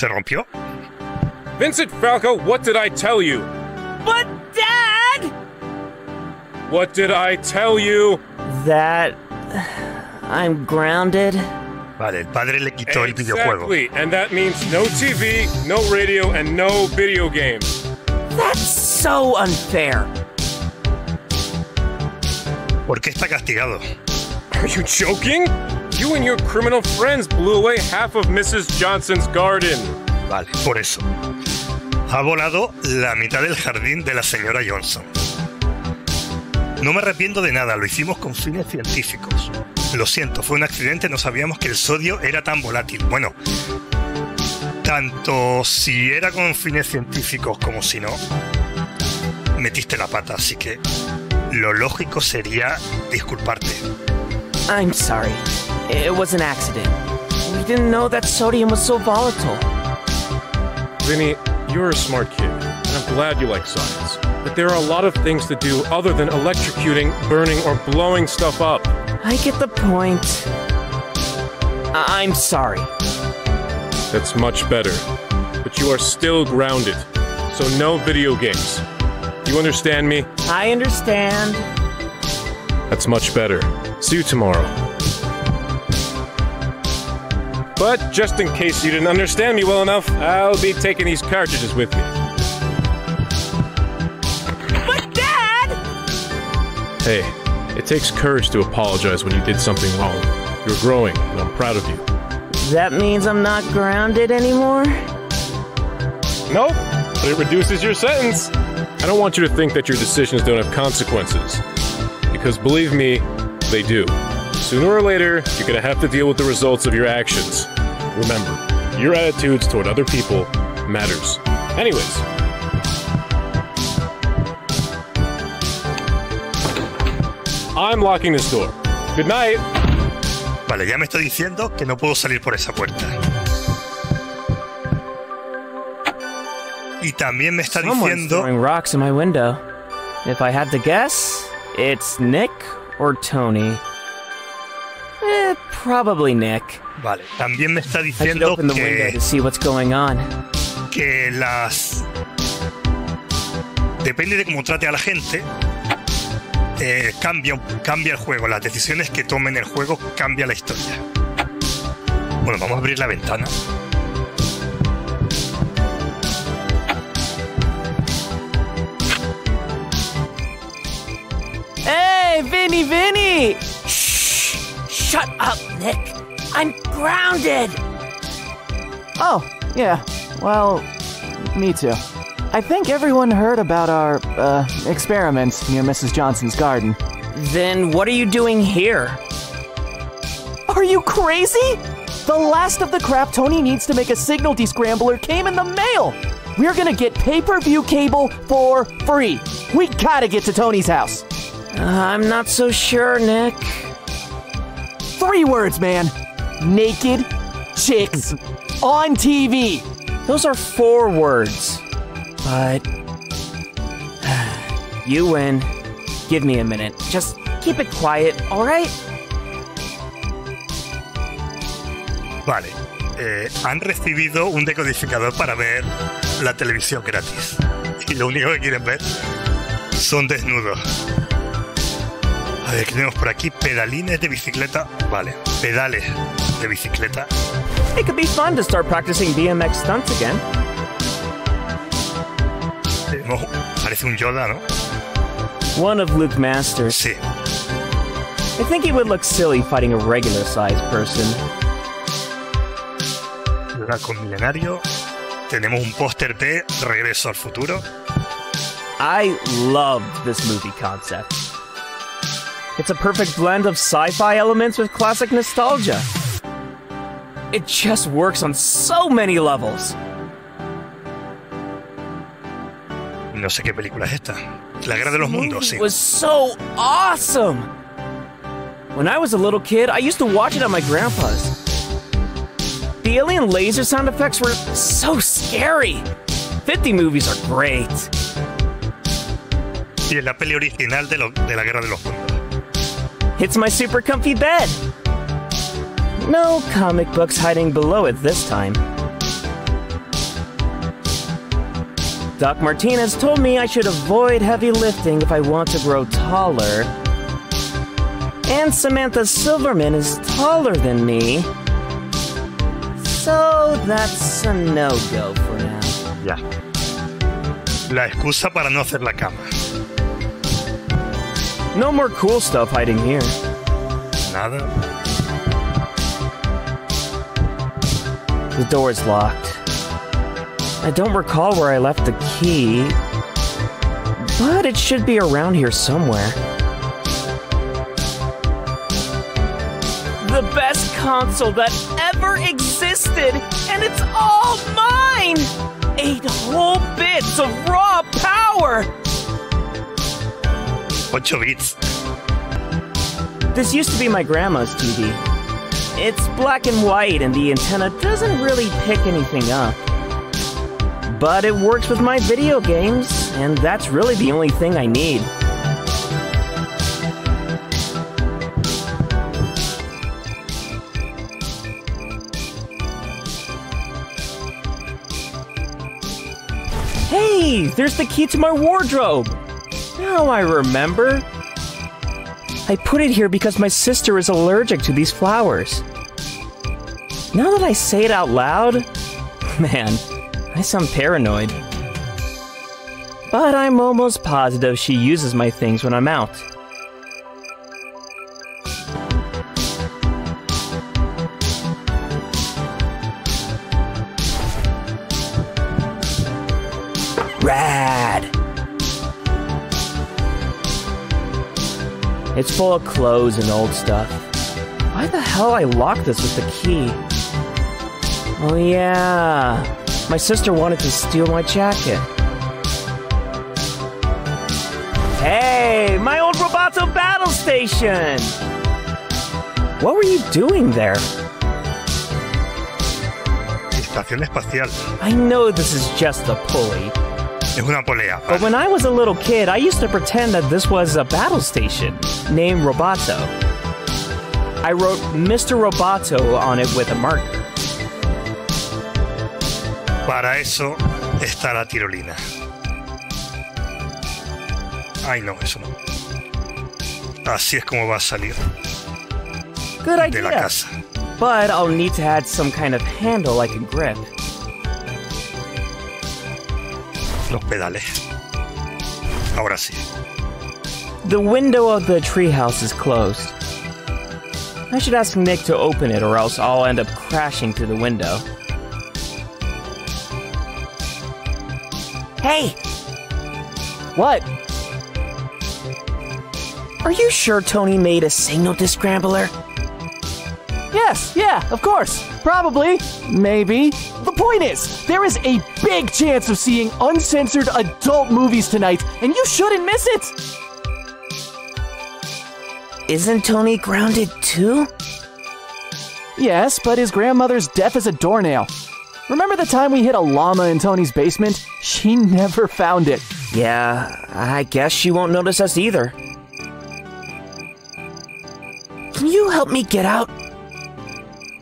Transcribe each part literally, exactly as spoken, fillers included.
¿Se rompió? Vincent Falco, what did I tell you? But, Dad! What did I tell you? That... I'm grounded. Vale, el padre le quitó el videojuego. Exactly, and that means no T V, no radio, and no video games. That's so unfair. ¿Por qué está castigado? Are you joking? You and your criminal friends blew away half of Missus Johnson's garden. Vale, por eso. Ha volado la mitad del jardín de la señora Johnson. No me arrepiento de nada, lo hicimos con fines científicos. Lo siento, fue un accidente, no sabíamos que el sodio era tan volátil. Bueno, tanto si era con fines científicos como si no, metiste la pata, así que lo lógico sería disculparte. I'm sorry. It was an accident. We didn't know that sodium was so volatile. Vinny, you're a smart kid, and I'm glad you like science. But there are a lot of things to do other than electrocuting, burning, or blowing stuff up. I get the point. I I'm sorry. That's much better. But you are still grounded, so no video games. You understand me? I understand. That's much better. See you tomorrow. But just in case you didn't understand me well enough, I'll be taking these cartridges with me. But Dad! Hey, it takes courage to apologize when you did something wrong. You're growing, and I'm proud of you. That means I'm not grounded anymore? Nope, but it reduces your sentence. I don't want you to think that your decisions don't have consequences. Because believe me, they do. Sooner or later, you're gonna have to deal with the results of your actions. Remember, your attitudes toward other people matters. Anyways. I'm locking this door. Good night. Vale, ya me estoy diciendo que no puedo salir por esa puerta. Y también me está diciendo... Someone's throwing rocks in my window. If I had to guess... It's Nick or Tony. Eh, probably Nick. Vale, también me está diciendo I open the que window to see what's going on. Que las depende de cómo trate a la gente. Eh, cambia, cambia el juego. Las decisiones que tomen el juego cambia la historia. Bueno, vamos a abrir la ventana. Hey, Vinny, Vinny! Shh! Shut up, Nick. I'm grounded. Oh, yeah. Well, me too. I think everyone heard about our, uh, experiments near Missus Johnson's garden. Then what are you doing here? Are you crazy? The last of the crap Tony needs to make a signal descrambler came in the mail! We're gonna get pay-per-view cable for free. We gotta get to Tony's house. Uh, I'm not so sure, Nick. Three words, man. Naked chicks on T V. Those are four words. But... you win. Give me a minute. Just keep it quiet, all right? Vale. Eh, han recibido un decodificador para ver la televisión gratis. Y lo único que quieren ver son desnudos. A ver, ¿qué tenemos por aquí? Pedalines de bicicleta. Vale, pedales de bicicleta. It could be fun to start practicing B M X stunts again. Oh, parece un Yoda, ¿no? One of Luke Masters. Sí. I think he would look silly fighting a regular-sized person. Yoda con milenario. Tenemos un póster de Regreso al Futuro. I loved this movie concept. It's a perfect blend of sci-fi elements with classic nostalgia. It just works on so many levels. No sé qué película es esta. La Guerra de los Mundos, sí. It was so awesome! When I was a little kid, I used to watch it at my grandpa's. The alien laser sound effects were so scary. fifty movies are great. Y es la peli original de, lo, de la Guerra de los Mundos. It's my super comfy bed. No comic books hiding below it this time. Doc Martinez told me I should avoid heavy lifting if I want to grow taller. And Samantha Silverman is taller than me. So that's a no-go for now. Ya. La excusa para no hacer la cama. No more cool stuff hiding here. Nada. The door is locked. I don't recall where I left the key, but it should be around here somewhere. The best console that ever existed, and it's all mine! Eight whole bits of raw power! Ocho bits. This used to be my grandma's T V. It's black and white, and the antenna doesn't really pick anything up. But it works with my video games, and that's really the only thing I need. Hey, there's the key to my wardrobe! Now I remember. I put it here because my sister is allergic to these flowers. Now that I say it out loud, man, I sound paranoid. But I'm almost positive she uses my things when I'm out. Rad! It's full of clothes and old stuff. Why the hell I locked this with the key? Oh yeah. My sister wanted to steal my jacket. Hey, my old Roboto battle station! What were you doing there? Estación espacial. I know this is just a pulley. Es una polea. But when I was a little kid, I used to pretend that this was a battle station named Roboto. I wrote Mister Roboto on it with a marker. Para eso está la tirolina. Ay no, eso no. Así es como va a salir Good idea. De la casa. But I'll need to add some kind of handle I can grip. Los pedales. Ahora sí. The window of the treehouse is closed. I should ask Nick to open it or else I'll end up crashing through the window. Hey! What? Are you sure Tony made a signal to Scrambler? Yes, yeah, of course. Probably. Maybe. The point is, there is a big chance of seeing uncensored adult movies tonight, and you shouldn't miss it! Isn't Tony grounded too? Yes, but his grandmother's deaf as a doornail. Remember the time we hid a llama in Tony's basement? She never found it. Yeah, I guess she won't notice us either. Can you help me get out?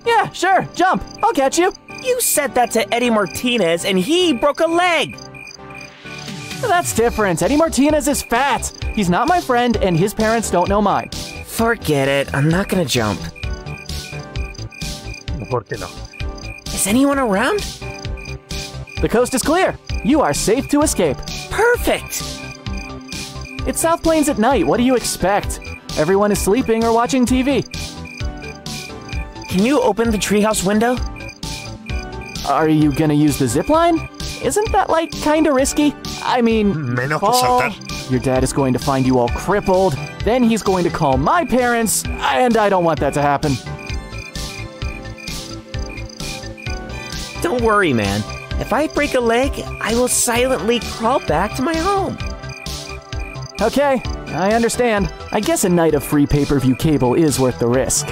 Yeah, sure, jump. I'll catch you. You said that to Eddie Martinez and he broke a leg. That's different. Eddie Martinez is fat. He's not my friend and his parents don't know mine. Forget it. I'm not gonna jump. ¿Por qué no? Is anyone around? The coast is clear. You are safe to escape. Perfect! It's South Plains at night. What do you expect? Everyone is sleeping or watching T V. Can you open the treehouse window? Are you gonna use the zipline? Isn't that, like, kinda risky? I mean, Menos fall, your dad is going to find you all crippled, then he's going to call my parents, and I don't want that to happen. Don't worry, man. If I break a leg, I will silently crawl back to my home. Okay, I understand. I guess a night of free pay-per-view cable is worth the risk.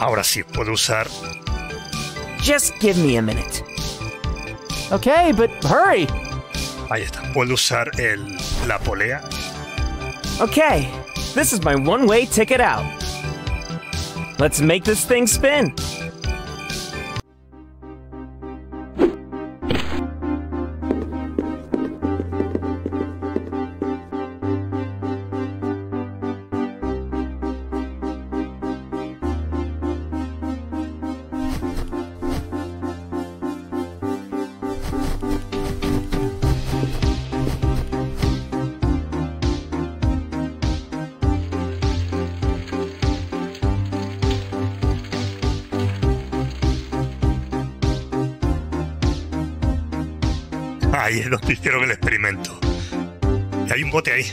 Ahora sí puedo usar. Just give me a minute. Okay, but hurry. Ahí está. ¿Puedo usar el, la polea? Okay, this is my one-way ticket out. Let's make this thing spin. Ahí es donde hicieron el experimento. Y hay un bote ahí.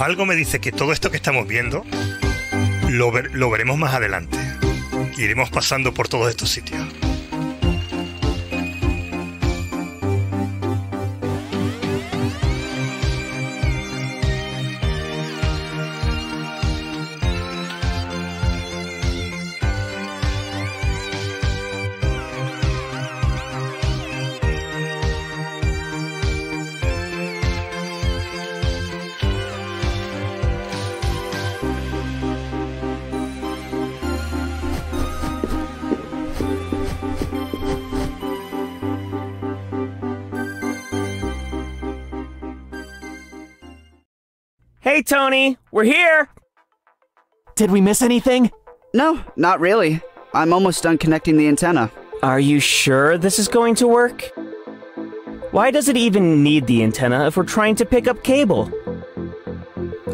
Algo me dice que todo esto que estamos viendo lo, ver, lo veremos más adelante. Iremos pasando por todos estos sitios. Hey, Tony, we're here! Did we miss anything? No, not really. I'm almost done connecting the antenna. Are you sure this is going to work? Why does it even need the antenna if we're trying to pick up cable?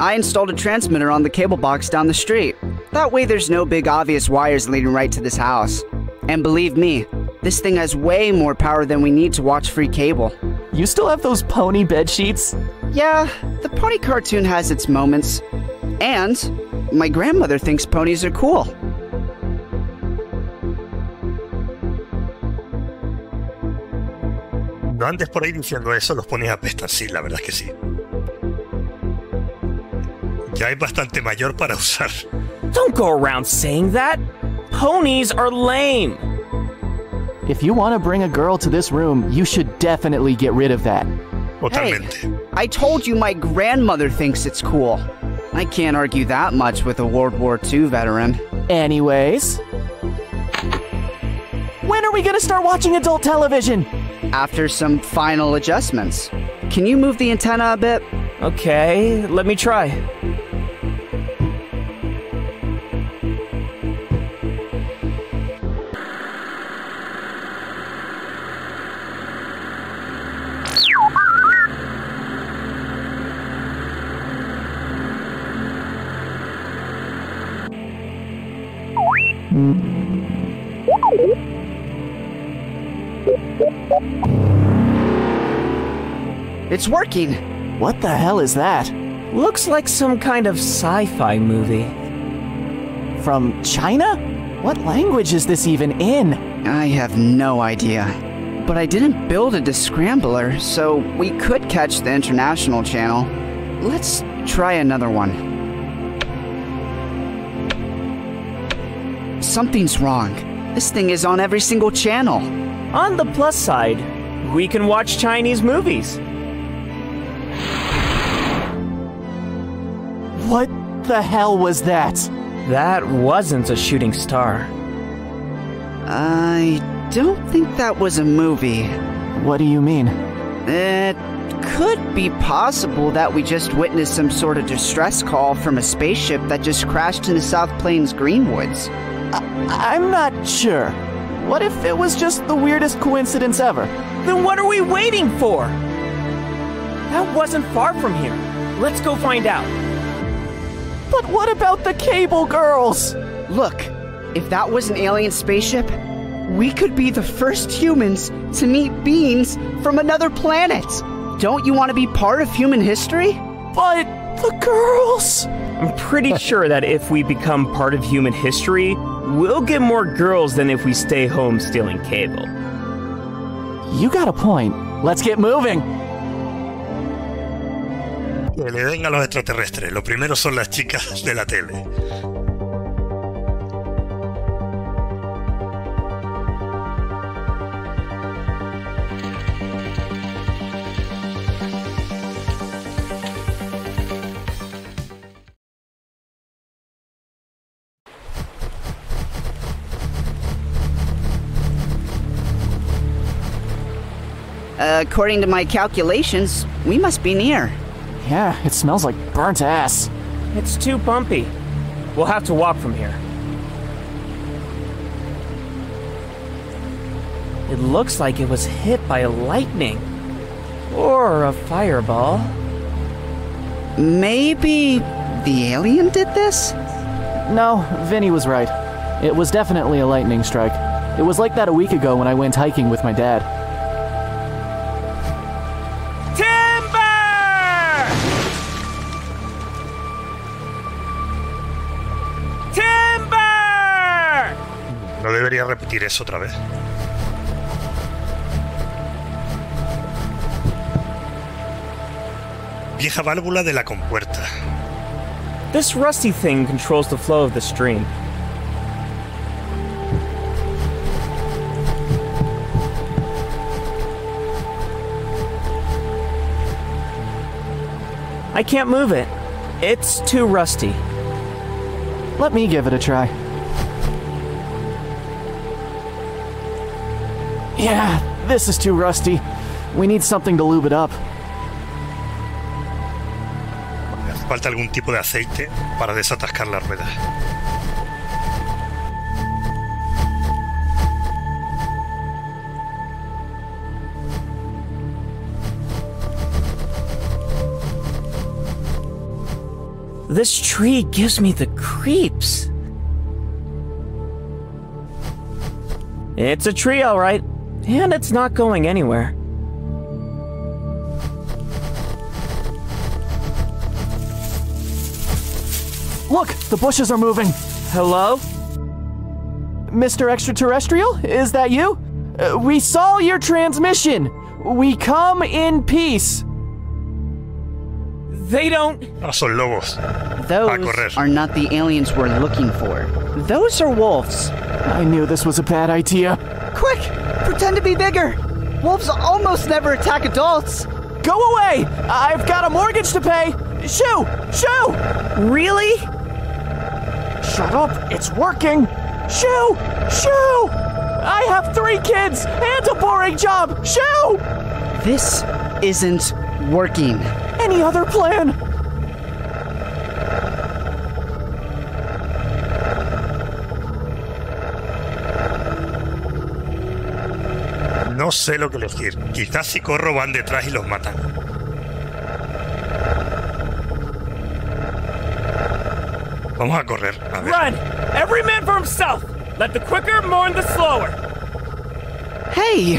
I installed a transmitter on the cable box down the street. That way there's no big obvious wires leading right to this house. And believe me, this thing has way more power than we need to watch free cable. You still have those pony bed sheets? Yeah, the pony cartoon has its moments. And my grandmother thinks ponies are cool. No andes por ahí diciendo eso, los ponies apestan, sí, la verdad es que sí. Ya es bastante mayor para usar. Don't go around saying that. Ponies are lame. If you want to bring a girl to this room, you should definitely get rid of that. Totalmente. Hey, I told you my grandmother thinks it's cool. I can't argue that much with a World War Two veteran. Anyways, when are we gonna start watching adult television? After some final adjustments. Can you move the antenna a bit? Okay, let me try. It's working! What the hell is that? Looks like some kind of sci-fi movie. From China? What language is this even in? I have no idea. But I didn't build it to Scrambler, so we could catch the international channel. Let's try another one. Something's wrong. This thing is on every single channel. On the plus side, we can watch Chinese movies. What the hell was that? That wasn't a shooting star. I don't think that was a movie. What do you mean? It could be possible that we just witnessed some sort of distress call from a spaceship that just crashed into South Plains Greenwoods. I'm not sure. What if it was just the weirdest coincidence ever? Then what are we waiting for? That wasn't far from here. Let's go find out. But what about the cable girls? Look, if that was an alien spaceship, we could be the first humans to meet beings from another planet. Don't you want to be part of human history? But the girls... I'm pretty sure that if we become part of human history, we'll get more girls than if we stay home stealing cable. You got a point. Let's get moving. Que le den a los extraterrestres. Lo primero son las chicas de la tele. According to my calculations, we must be near. Yeah, it smells like burnt ass. It's too bumpy. We'll have to walk from here. It looks like it was hit by lightning. Or a fireball. Maybe the alien did this? No, Vinny was right. It was definitely a lightning strike. It was like that a week ago when I went hiking with my dad. Debería repetir eso otra vez. Vieja válvula de la compuerta. This rusty thing controls the flow of the stream. I can't move it. It's too rusty. Let me give it a try. Yeah, this is too rusty. We need something to lube it up. Hace falta algún tipo de aceite para desatascar las ruedas. This tree gives me the creeps. It's a tree, all right. And it's not going anywhere. Look, the bushes are moving. Hello? Mister Extraterrestrial, is that you? Uh, we saw your transmission. We come in peace. They don't... Son lobos. Those are not the aliens we're looking for. Those are wolves. I knew this was a bad idea. Quick! Pretend to be bigger! Wolves almost never attack adults! Go away! I've got a mortgage to pay! Shoo! Shoo! Really? Shut up! It's working! Shoo! Shoo! I have three kids and a boring job! Shoo! This isn't working. Any other plan? No sé lo que elegir. Quizás si corro van detrás y los matan. Vamos a correr. A ver. Run! Every man for himself! Let the quicker mourn the slower. Hey!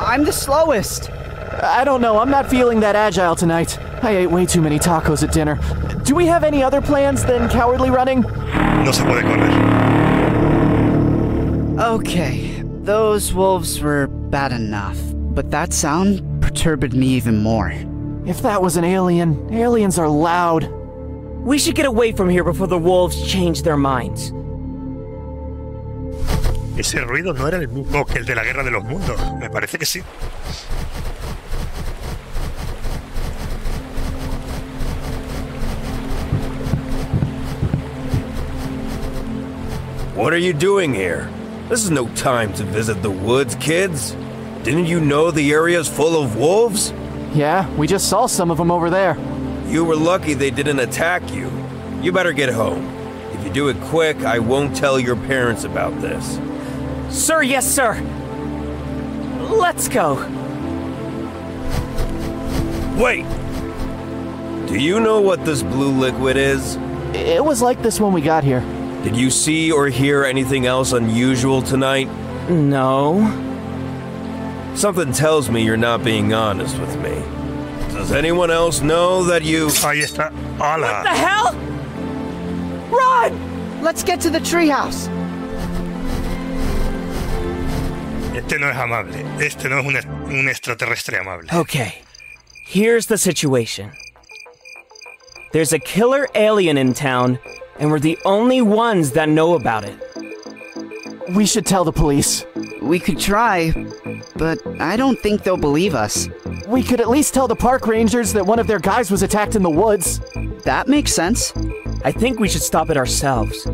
I'm the slowest. I don't know. I'm not feeling that agile tonight. I ate way too many tacos at dinner. Do we have any other plans than cowardly running? No se puede correr. Okay. Those wolves were... bad enough, but that sound perturbed me even more. If that was an alien, aliens are loud. We should get away from here before the wolves change their minds. Ese ruido no era el mismo que el de la Guerra de los Mundos. Me parece que sí. What are you doing here? This is no time to visit the woods, kids. Didn't you know the area's full of wolves? Yeah, we just saw some of them over there. You were lucky they didn't attack you. You better get home. If you do it quick, I won't tell your parents about this. Sir, yes, sir. Let's go. Wait. Do you know what this blue liquid is? It was like this when we got here. Did you see or hear anything else unusual tonight? No. Something tells me you're not being honest with me. Does anyone else know that you... Ahí está. Hola. What the hell? Run! Let's get to the treehouse. Este no es amable. Este no es un, un extraterrestre amable. Okay. Here's the situation. There's a killer alien in town, and we're the only ones that know about it. We should tell the police. We could try, but I don't think they'll believe us. We could at least tell the park rangers that one of their guys was attacked in the woods. That makes sense. I think we should stop it ourselves.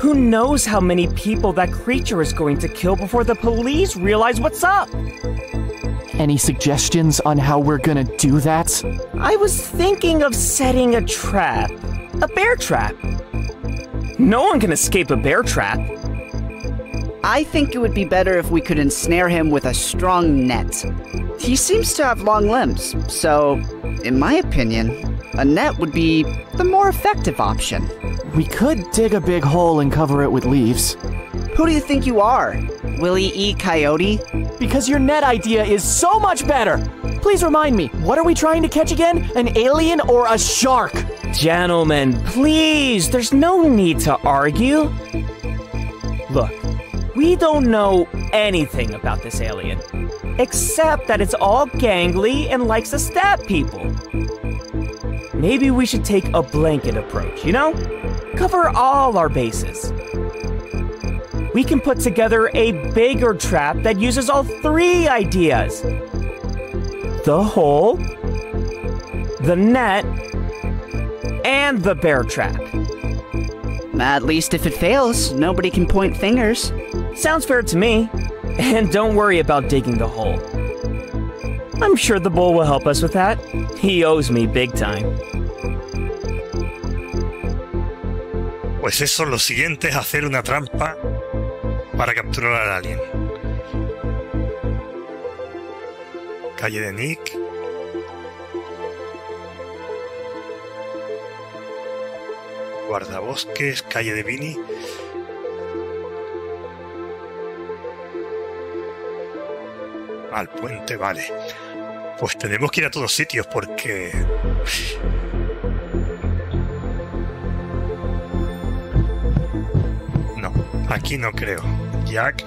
Who knows how many people that creature is going to kill before the police realize what's up? Any suggestions on how we're gonna do that? I was thinking of setting a trap. A bear trap. No one can escape a bear trap. I think it would be better if we could ensnare him with a strong net. He seems to have long limbs, so, in my opinion, a net would be the more effective option. We could dig a big hole and cover it with leaves. Who do you think you are? Willy E. Coyote? Because your net idea is so much better! Please remind me, what are we trying to catch again? An alien or a shark? Gentlemen, please, there's no need to argue. Look, we don't know anything about this alien, except that it's all gangly and likes to stab people. Maybe we should take a blanket approach, you know? Cover all our bases. We can put together a bigger trap that uses all three ideas. The hole, the net, and the bear trap. At least if it fails, nobody can point fingers. Sounds fair to me. And don't worry about digging the hole. I'm sure the bull will help us with that. He owes me big time. Pues eso, lo siguiente es hacer una trampa para capturar al alien. Calle de Nick. Guardabosques, calle de Vinny. Al puente, vale. Pues tenemos que ir a todos sitios porque... No, aquí no creo. Jack.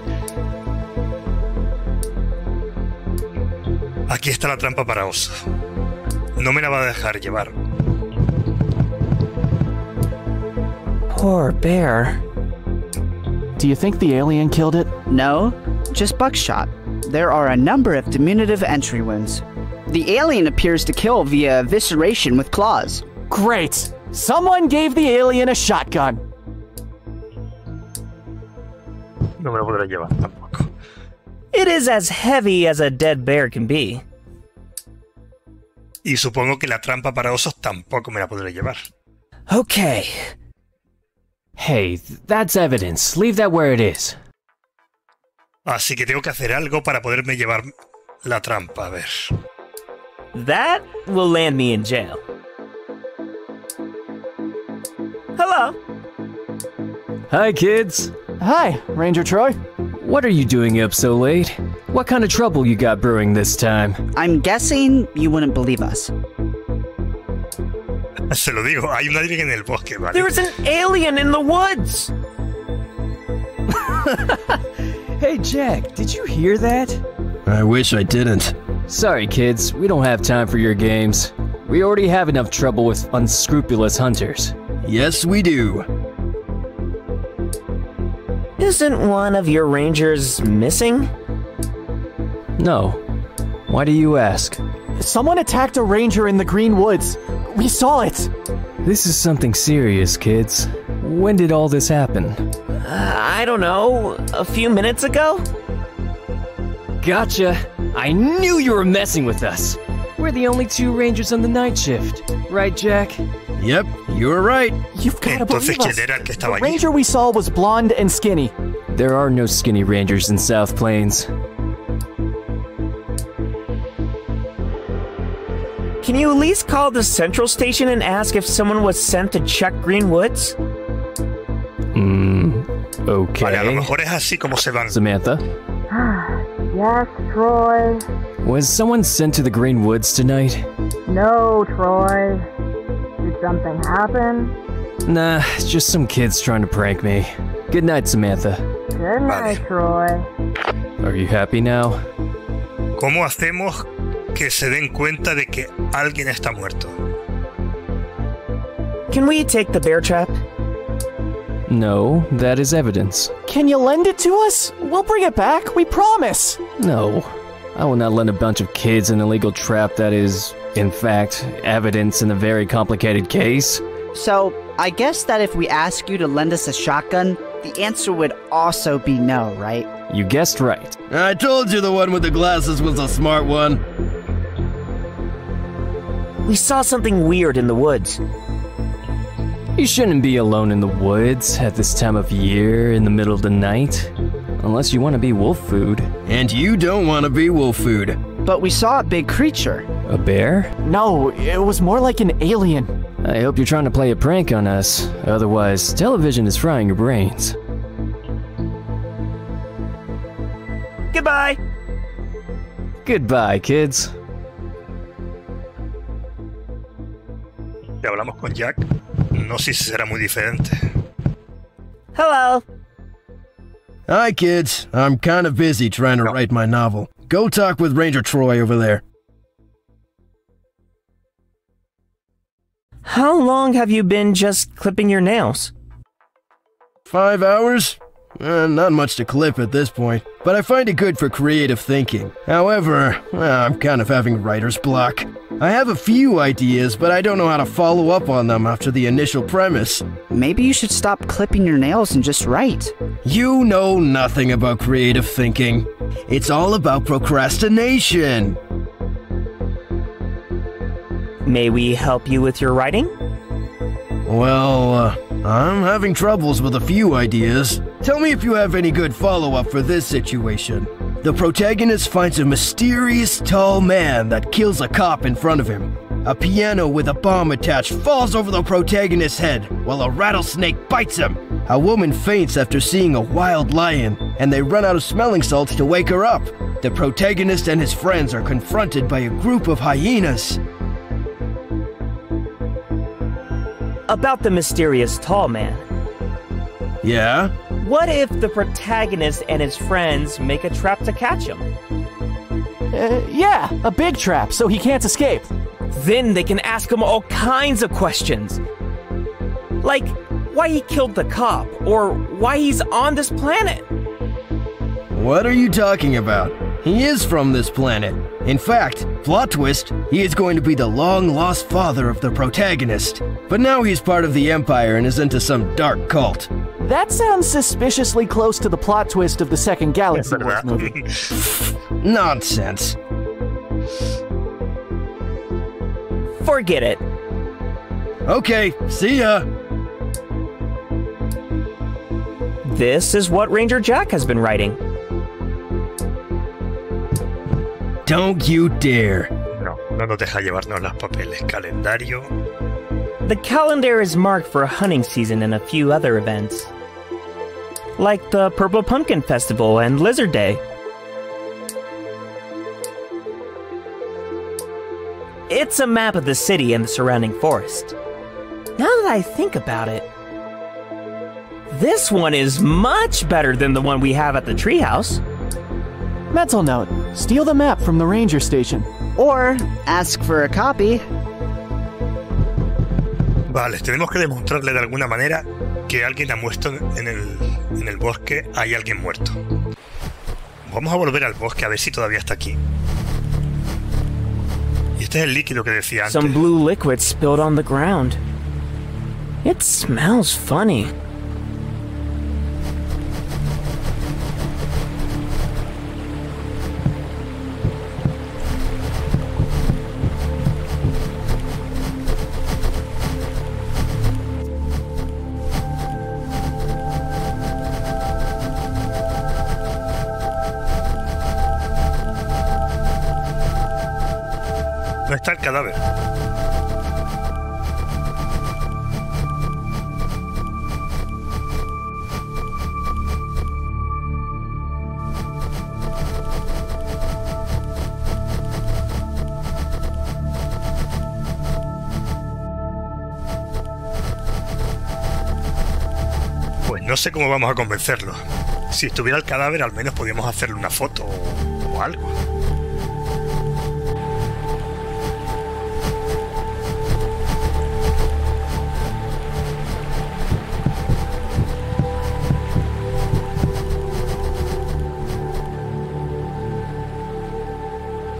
Aquí está la trampa para oso. No me la va a dejar llevar. Poor bear. Do you think the alien killed it? No, just buckshot. There are a number of diminutive entry wounds. The alien appears to kill via evisceration with claws. Great! Someone gave the alien a shotgun. No me lo podré llevar tampoco. It is as heavy as a dead bear can be. Y supongo que la trampa para osos tampoco me la podré llevar. Okay. Hey, that's evidence. Leave that where it is. Así que tengo que hacer algo para poderme llevar la trampa, a ver. That will land me in jail. Hello. Hi, kids. Hi, Ranger Troy. What are you doing up so late? What kind of trouble you got brewing this time? I'm guessing you wouldn't believe us. Se lo digo, hay un alien en el bosque, ¿vale? There's an alien in the woods! Hey, Jack, did you hear that? I wish I didn't. Sorry, kids, we don't have time for your games. We already have enough trouble with unscrupulous hunters. Yes, we do. Isn't one of your rangers missing? No. Why do you ask? Someone attacked a ranger in the Greenwoods. We saw it. This is something serious, kids. When did all this happen? Uh, I don't know, a few minutes ago? Gotcha! I knew you were messing with us! We're the only two rangers on the night shift, right, Jack? Yep, you were right! You've gotta believe us! The ranger we saw was blonde and skinny. There are no skinny rangers in South Plains. Can you at least call the central station and ask if someone was sent to check Greenwoods? Mm, okay. Vale, a lo mejor es así como se van. Samantha? Yes, Troy? Was someone sent to the Greenwoods tonight? No, Troy. Did something happen? Nah, it's just some kids trying to prank me. Good night, Samantha. Good night, vale. Troy. Are you happy now? ¿Cómo hacemos que se den cuenta de que alguien está muerto? Can we take the bear trap? No, that is evidence. Can you lend it to us? We'll bring it back, we promise! No, I will not lend a bunch of kids an illegal trap that is, in fact, evidence in a very complicated case. So, I guess that if we ask you to lend us a shotgun, the answer would also be no, right? You guessed right. I told you the one with the glasses was a smart one. We saw something weird in the woods. You shouldn't be alone in the woods at this time of year in the middle of the night. Unless you want to be wolf food. And you don't want to be wolf food. But we saw a big creature. A bear? No, it was more like an alien. I hope you're trying to play a prank on us. Otherwise, television is frying your brains. Goodbye! Goodbye, kids. Ya hablamos con Jack. No sé si será muy diferente. Hello. Hi, kids. I'm kind of busy trying to no. write my novel. Go talk with Ranger Troy over there. How long have you been just clipping your nails? Five hours? Uh, not much to clip at this point, but I find it good for creative thinking. However, uh, I'm kind of having writer's block. I have a few ideas, but I don't know how to follow up on them after the initial premise. Maybe you should stop clipping your nails and just write. You know nothing about creative thinking. It's all about procrastination. May we help you with your writing? Well, uh, I'm having troubles with a few ideas. Tell me if you have any good follow-up for this situation. The protagonist finds a mysterious tall man that kills a cop in front of him. A piano with a bomb attached falls over the protagonist's head while a rattlesnake bites him. A woman faints after seeing a wild lion, and they run out of smelling salts to wake her up. The protagonist and his friends are confronted by a group of hyenas. About the mysterious tall man. Yeah? What if the protagonist and his friends make a trap to catch him? Uh, yeah, a big trap, so he can't escape. Then they can ask him all kinds of questions. Like, why he killed the cop, or why he's on this planet. What are you talking about? He is from this planet. In fact, plot twist, he is going to be the long-lost father of the protagonist. But now he's part of the Empire and is into some dark cult. That sounds suspiciously close to the plot twist of the second Galaxy Wars movie. Nonsense. Forget it. Okay, see ya. This is what Ranger Jack has been writing. Don't you dare. No, no nos deja llevarnos los papeles. Calendario. The calendar is marked for hunting season and a few other events. Like the Purple Pumpkin Festival and Lizard Day. It's a map of the city and the surrounding forest. Now that I think about it, this one is much better than the one we have at the treehouse. Mental note, steal the map from the ranger station. Or ask for a copy. Vale, tenemos que demostrarle de alguna manera que alguien ha muerto en el, en el bosque, hay alguien muerto. Vamos a volver al bosque a ver si todavía está aquí. Y este es el líquido que decía antes. Some blue liquid spilled on the ground. It smells funny. Está el cadáver. No sé cómo vamos a convencerlo. Si estuviera el cadáver, al menos podíamos hacerle una foto o algo.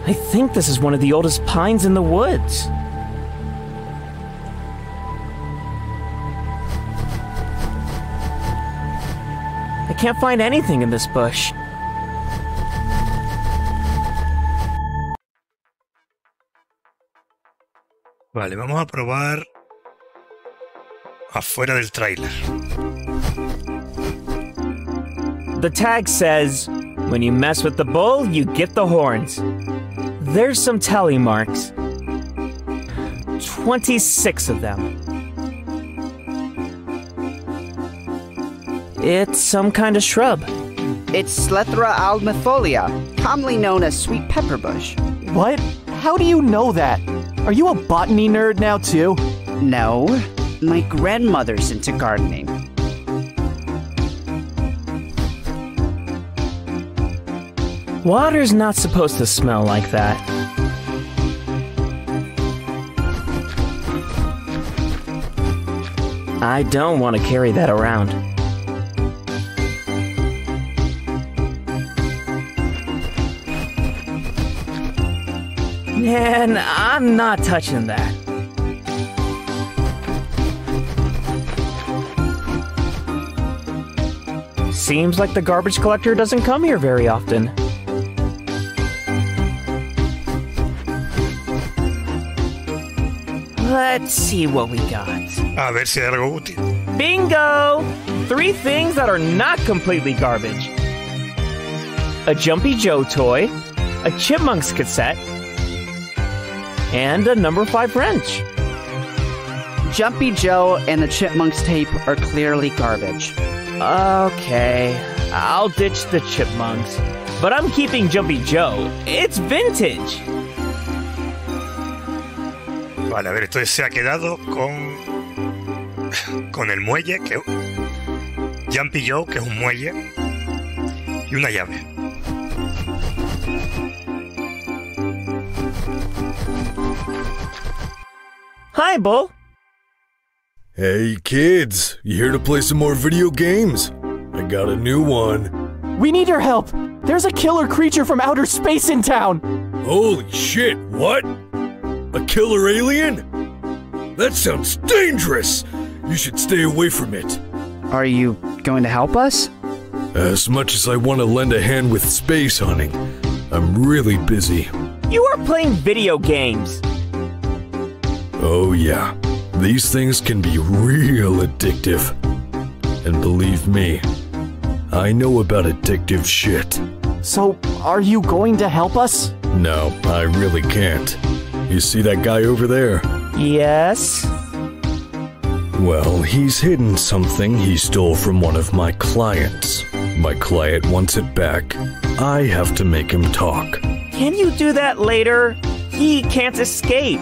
I think this is one of the oldest pines in the woods. I can't find anything in this bush. Vale, vamos a probar afuera del trailer. The tag says, when you mess with the bull, you get the horns. There's some tally marks. twenty-six of them. It's some kind of shrub. It's Slethera almifolia, commonly known as sweet pepper bush. What? How do you know that? Are you a botany nerd now too? No, my grandmother's into gardening. Water's not supposed to smell like that. I don't want to carry that around. Man, I'm not touching that. Seems like the garbage collector doesn't come here very often. Let's see what we got. A ver si hay algo útil. Bingo! Three things that are not completely garbage. A Jumpy Joe toy, a Chipmunks cassette, and a number five wrench. Jumpy Joe and the Chipmunks tape are clearly garbage. Okay, I'll ditch the Chipmunks, but I'm keeping Jumpy Joe. It's vintage. Vale, a ver, esto se ha quedado con, con el muelle, que Jumpy Joe, que es un muelle, y una llave. Hi, Bull. Hey, kids. You here to play some more video games? I got a new one. We need your help. There's a killer creature from outer space in town. Holy shit, what? A killer alien? That sounds dangerous! You should stay away from it. Are you going to help us? As much as I want to lend a hand with space hunting, I'm really busy. You are playing video games! Oh yeah, these things can be real addictive. And believe me, I know about addictive shit. So, are you going to help us? No, I really can't. You see that guy over there? Yes. Well, he's hidden something he stole from one of my clients. My client wants it back. I have to make him talk. Can you do that later? He can't escape.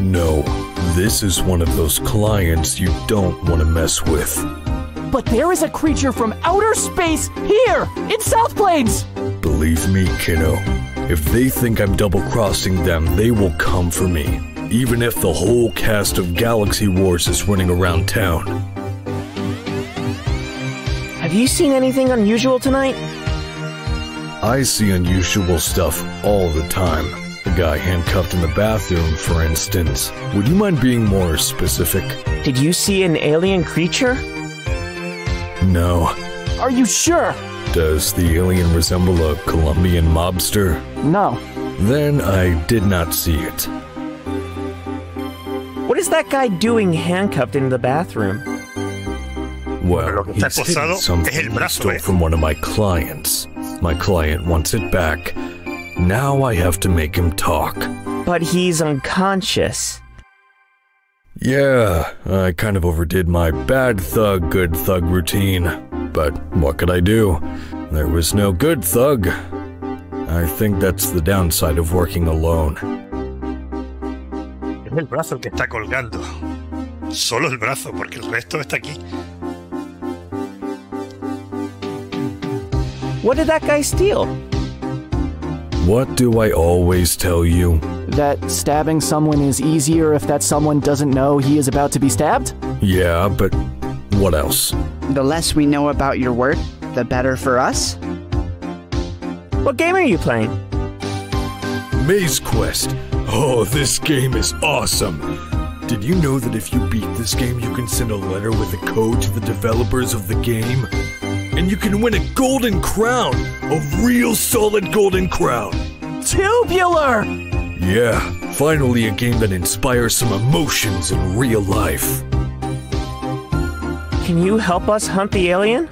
No, this is one of those clients you don't want to mess with. But there is a creature from outer space here, in South Plains! Believe me, kiddo. If they think I'm double-crossing them, they will come for me. Even if the whole cast of Galaxy Wars is running around town. Have you seen anything unusual tonight? I see unusual stuff all the time. The guy handcuffed in the bathroom, for instance. Would you mind being more specific? Did you see an alien creature? No. Are you sure? Does the alien resemble a Colombian mobster? No. Then I did not see it. What is that guy doing handcuffed in the bathroom? Well, he's hidden something he stole from one of my clients. My client wants it back. Now I have to make him talk. But he's unconscious. Yeah, I kind of overdid my bad thug, good thug routine. But what could I do? There was no good thug. I think that's the downside of working alone. Es el brazo el que está colgando. Solo el brazo, porque el resto está aquí. What did that guy steal? What do I always tell you? That stabbing someone is easier if that someone doesn't know he is about to be stabbed? Yeah, but what else? The less we know about your work, the better for us? What game are you playing? Maze Quest. Oh, this game is awesome. Did you know that if you beat this game, you can send a letter with a code to the developers of the game? And you can win a golden crown! A real solid golden crown! Tubular! Yeah, finally a game that inspires some emotions in real life. Can you help us hunt the alien?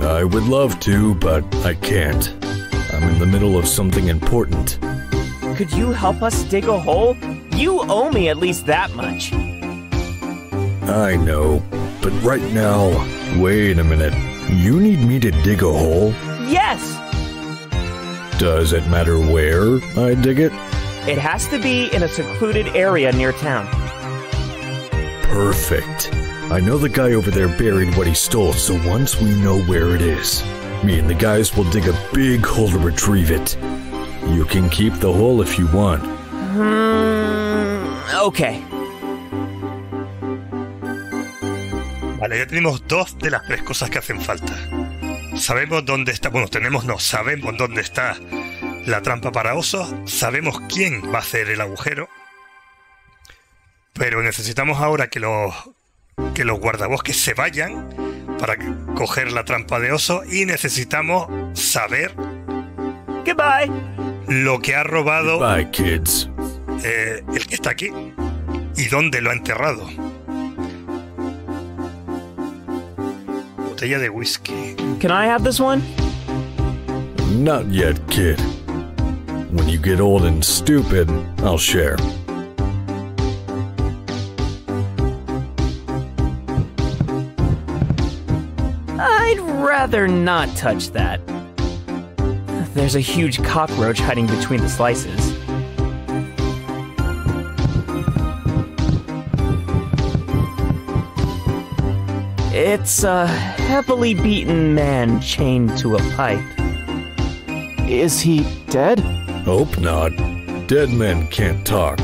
I would love to, but I can't. I'm in the middle of something important. Could you help us dig a hole? You owe me at least that much. I know, but right now... Wait a minute. You need me to dig a hole? Yes! Does it matter where I dig it? It has to be in a secluded area near town. Perfect. I know the guy over there buried what he stole, so once we know where it is, me and the guys will dig a big hole to retrieve it. You can keep the hole if you want. Hmm... Okay. Vale, ya tenemos dos de las tres cosas que hacen falta. Sabemos dónde está... Bueno, tenemos no. Sabemos dónde está la trampa para osos. Sabemos quién va a hacer el agujero. Pero necesitamos ahora que los... Que los guardabosques se vayan para coger la trampa de oso. Y necesitamos saber... Goodbye. Lo que ha robado... Goodbye, kids. Eh, el que está aquí. Y dónde lo ha enterrado. Botella de whisky. Can I have this one? Not yet, kid. When you get old and stupid, I'll share. I'd rather not touch that. There's a huge cockroach hiding between the slices. It's a heavily beaten man chained to a pipe. Is he dead? Hope not. Dead men can't talk,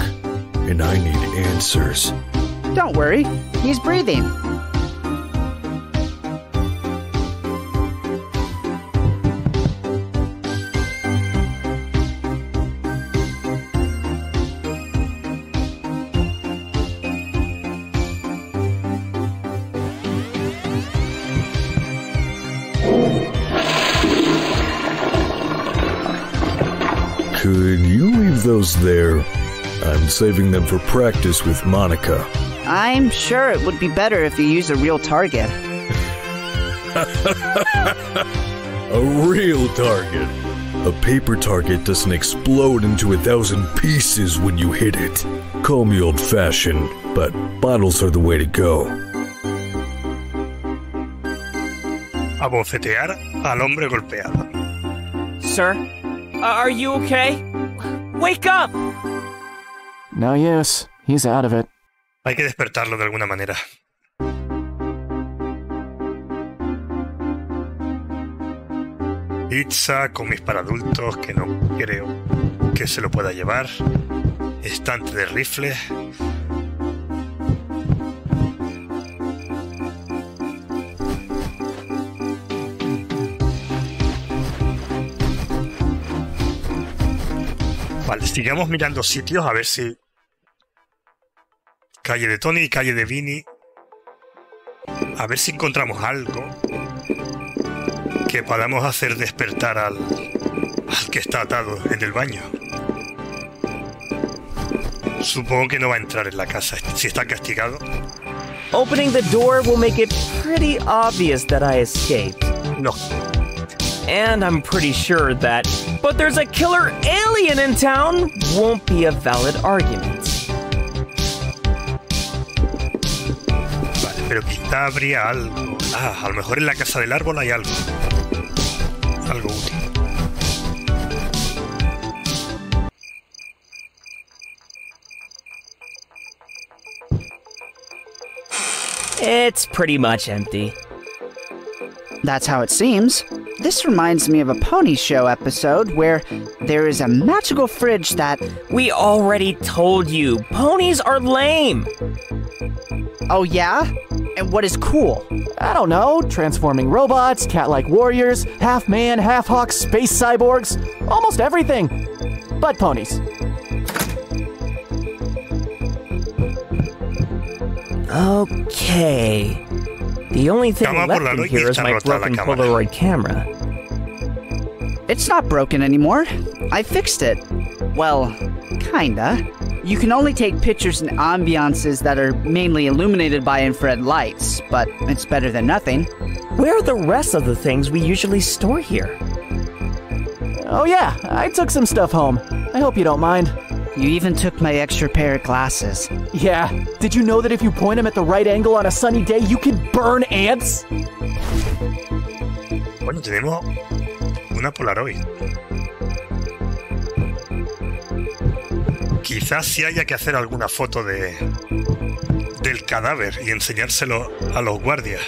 and I need answers. Don't worry, he's breathing. Could you leave those there? I'm saving them for practice with Monica. I'm sure it would be better if you use a real target. A real target? A paper target doesn't explode into a thousand pieces when you hit it. Call me old-fashioned, but bottles are the way to go. A bofetear al hombre golpeado. Sir? Uh, are you okay? Wake up! No use. He's out of it. Hay que despertarlo de alguna manera. Pizza, comis para adultos, que no creo que se lo pueda llevar. Estante de rifles. Vale, sigamos mirando sitios, a ver si... Calle de Tony, calle de Vinny... A ver si encontramos algo... Que podamos hacer despertar al... Al que está atado en el baño. Supongo que no va a entrar en la casa, si está castigado. Opening the door will make it pretty obvious that I escaped. No. And I'm pretty sure that, but there's a killer alien in town, won't be a valid argument. Vale, pero quizá habría algo. Ah, a lo mejor en la casa del árbol hay algo. Algo útil. It's pretty much empty. That's how it seems. This reminds me of a pony show episode where there is a magical fridge that... We already told you, ponies are lame! Oh yeah? And what is cool? I don't know, transforming robots, cat-like warriors, half-man, half-hawk, space cyborgs, almost everything, but ponies. Okay... The only thing left in here is my broken Polaroid camera. It's not broken anymore. I fixed it. Well, kinda. You can only take pictures and ambiances that are mainly illuminated by infrared lights, but it's better than nothing. Where are the rest of the things we usually store here? Oh yeah, I took some stuff home. I hope you don't mind. You even took my extra pair of glasses. Yeah. Did you know that if you point them at the right angle on a sunny day, you can burn ants? Bueno, tenemos una Polaroid. Quizás sí haya que hacer alguna foto de del cadáver y enseñárselo a los guardias.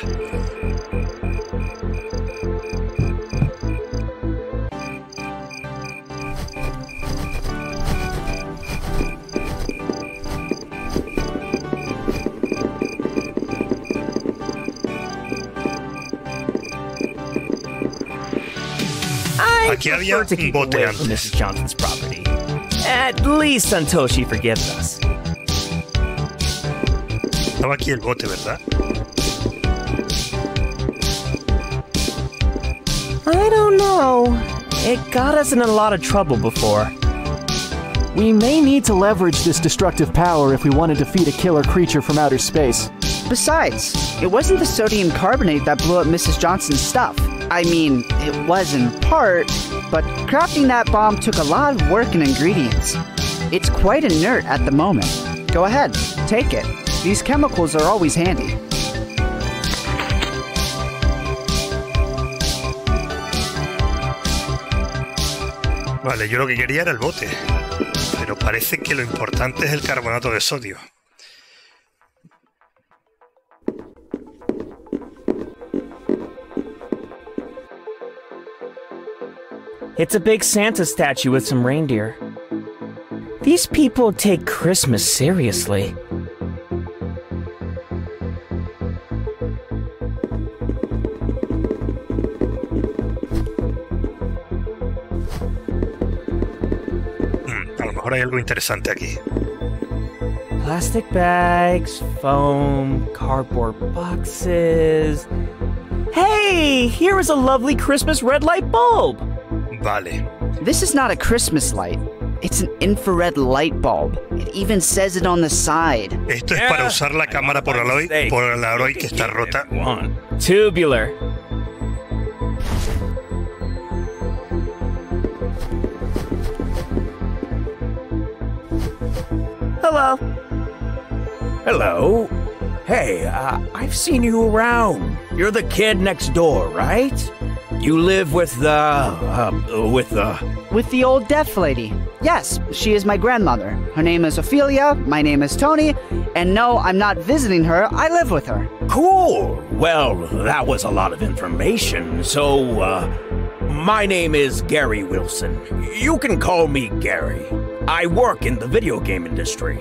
Aquí había un bote antes. At least until she forgives us. Estaba aquí el bote, ¿verdad? I don't know. It got us in a lot of trouble before. We may need to leverage this destructive power if we want to defeat a killer creature from outer space. Besides, it wasn't the sodium carbonate that blew up Missus Johnson's stuff. I mean, it was in part, but crafting that bomb took a lot of work and ingredients. It's quite inert at the moment. Go ahead, take it. These chemicals are always handy. Vale, yo lo que quería era el bote, pero parece que lo importante es el carbonato de sodio. It's a big Santa statue with some reindeer. These people take Christmas seriously. Hmm, a lo mejor hay algo interesante aquí. Plastic bags, foam, cardboard boxes. Hey, here is a lovely Christmas red light bulb. Vale. This is not a Christmas light. It's an infrared light bulb. It even says it on the side. Esto es para usar la cámara por Polaroid, Polaroid que está rota. One. Tubular. Hello. Hello. Hey, uh, I've seen you around. You're the kid next door, right? You live with the, uh, with the... With the old deaf lady. Yes, she is my grandmother. Her name is Ophelia, my name is Tony, and no, I'm not visiting her, I live with her. Cool! Well, that was a lot of information, so, uh, my name is Gary Wilson. You can call me Gary. I work in the video game industry.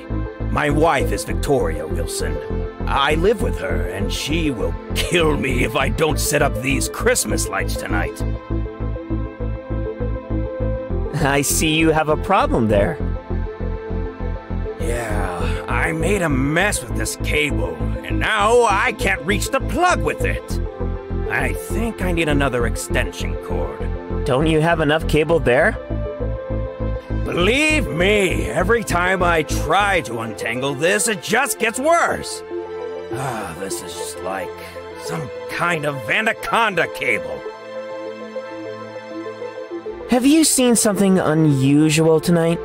My wife is Victoria Wilson. I live with her, and she will kill me if I don't set up these Christmas lights tonight. I see you have a problem there. Yeah, I made a mess with this cable, and now I can't reach the plug with it. I think I need another extension cord. Don't you have enough cable there? Believe me, every time I try to untangle this, it just gets worse. Ah, this is just like some kind of anaconda cable. Have you seen something unusual tonight?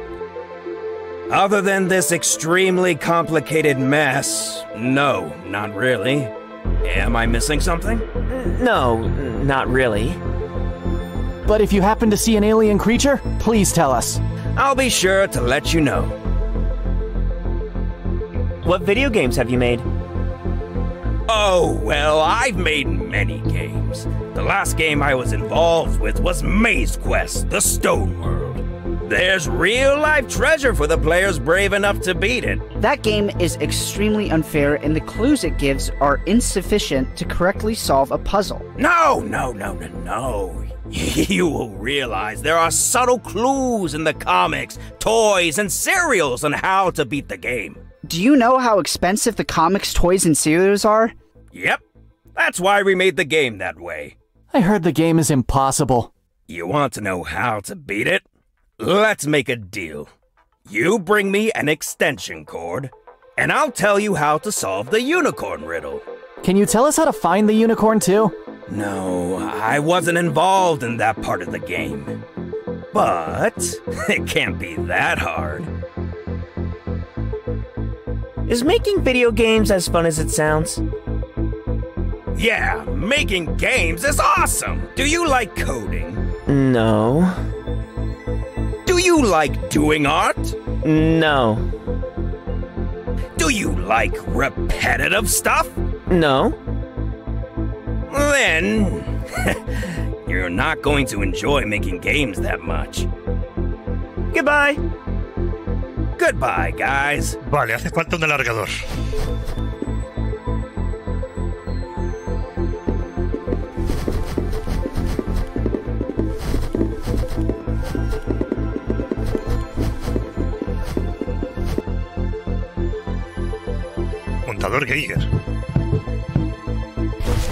Other than this extremely complicated mess, no, not really. Am I missing something? No, not really. But if you happen to see an alien creature, please tell us. I'll be sure to let you know. What video games have you made? Oh, well, I've made many games. The last game I was involved with was Maze Quest, the Stone World. There's real-life treasure for the players brave enough to beat it. That game is extremely unfair, and the clues it gives are insufficient to correctly solve a puzzle. No, no, no, no, no. You will realize there are subtle clues in the comics, toys, and cereals on how to beat the game. Do you know how expensive the comics, toys, and cereals are? Yep. That's why we made the game that way. I heard the game is impossible. You want to know how to beat it? Let's make a deal. You bring me an extension cord, and I'll tell you how to solve the unicorn riddle. Can you tell us how to find the unicorn too? No, I wasn't involved in that part of the game. But it can't be that hard. Is making video games as fun as it sounds? Yeah, making games is awesome! Do you like coding? No. Do you like doing art? No. Do you like repetitive stuff? No. Then, you're not going to enjoy making games that much. Goodbye. Goodbye, guys. Vale, hace falta un alargador. Montador Geiger.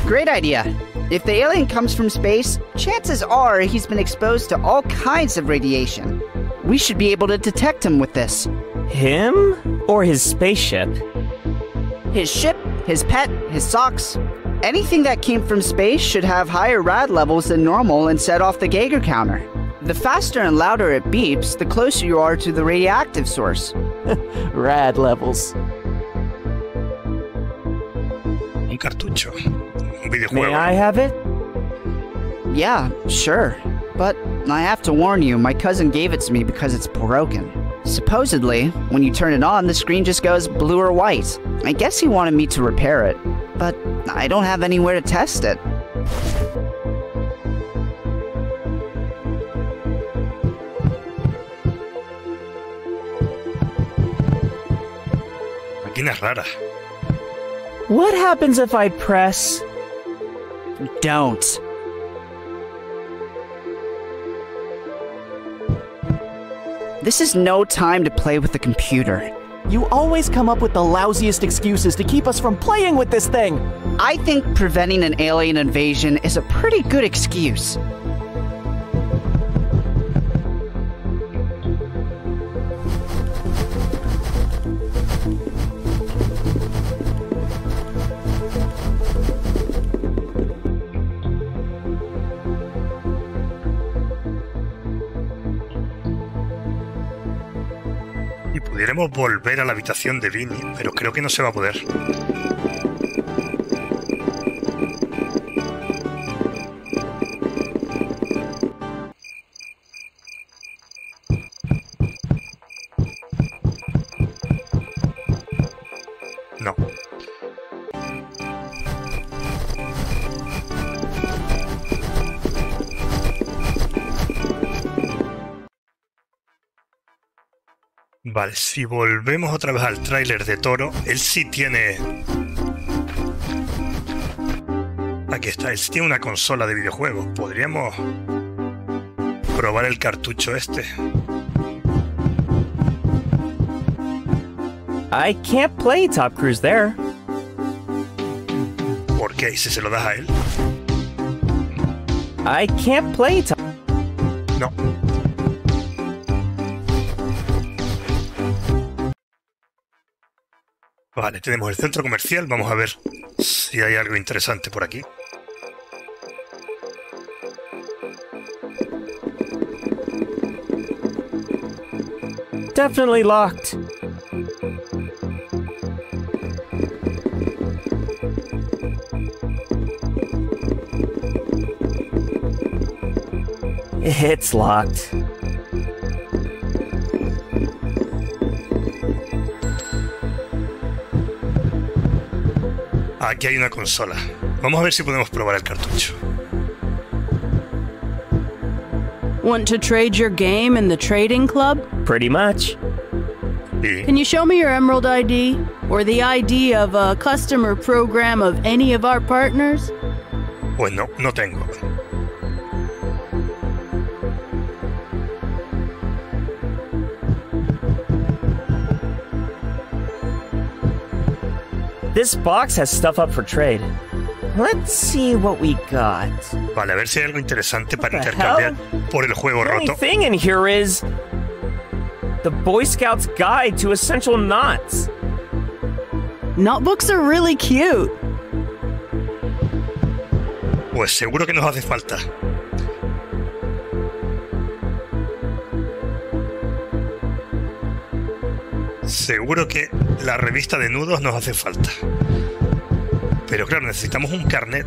Great idea. If the alien comes from space, chances are he's been exposed to all kinds of radiation. We should be able to detect him with this. Him? Or his spaceship? His ship, his pet, his socks. Anything that came from space should have higher rad levels than normal and set off the Geiger counter. The faster and louder it beeps, the closer you are to the radioactive source. Rad levels. Un cartucho. May I have it? Yeah, sure. But I have to warn you, my cousin gave it to me because it's broken. Supposedly, when you turn it on, the screen just goes blue or white. I guess he wanted me to repair it, but I don't have anywhere to test it. What happens if I press... Don't. This is no time to play with the computer. You always come up with the lousiest excuses to keep us from playing with this thing. I think preventing an alien invasion is a pretty good excuse. Podemos volver a la habitación de Vinny, pero creo que no se va a poder. No. Vale, si volvemos otra vez al tráiler de Toro, él sí tiene... Aquí está, él sí tiene una consola de videojuegos. Podríamos probar el cartucho este. I can't play Top Cruise there. ¿Por qué? ¿Y si se lo das a él? I can't play Top... No. Vale, tenemos el centro comercial. Vamos a ver si hay algo interesante por aquí. Definitely locked. It's locked. Aquí hay una consola. Vamos a ver si podemos probar el cartucho. Want to trade your game in the trading club? Pretty much. Can you show me your Emerald I D? Or the I D of a customer program of any of our partners? Bueno, no tengo. This box has stuff up for trade. Let's see what we got. Vale, a ver si hay algo interesante para intercambiar por el juego roto. The only thing in here is the Boy Scout's Guide to Essential Knots. Knot books are really cute. Pues seguro que nos hace falta. Seguro que la revista de nudos nos hace falta. Pero claro, necesitamos un carnet.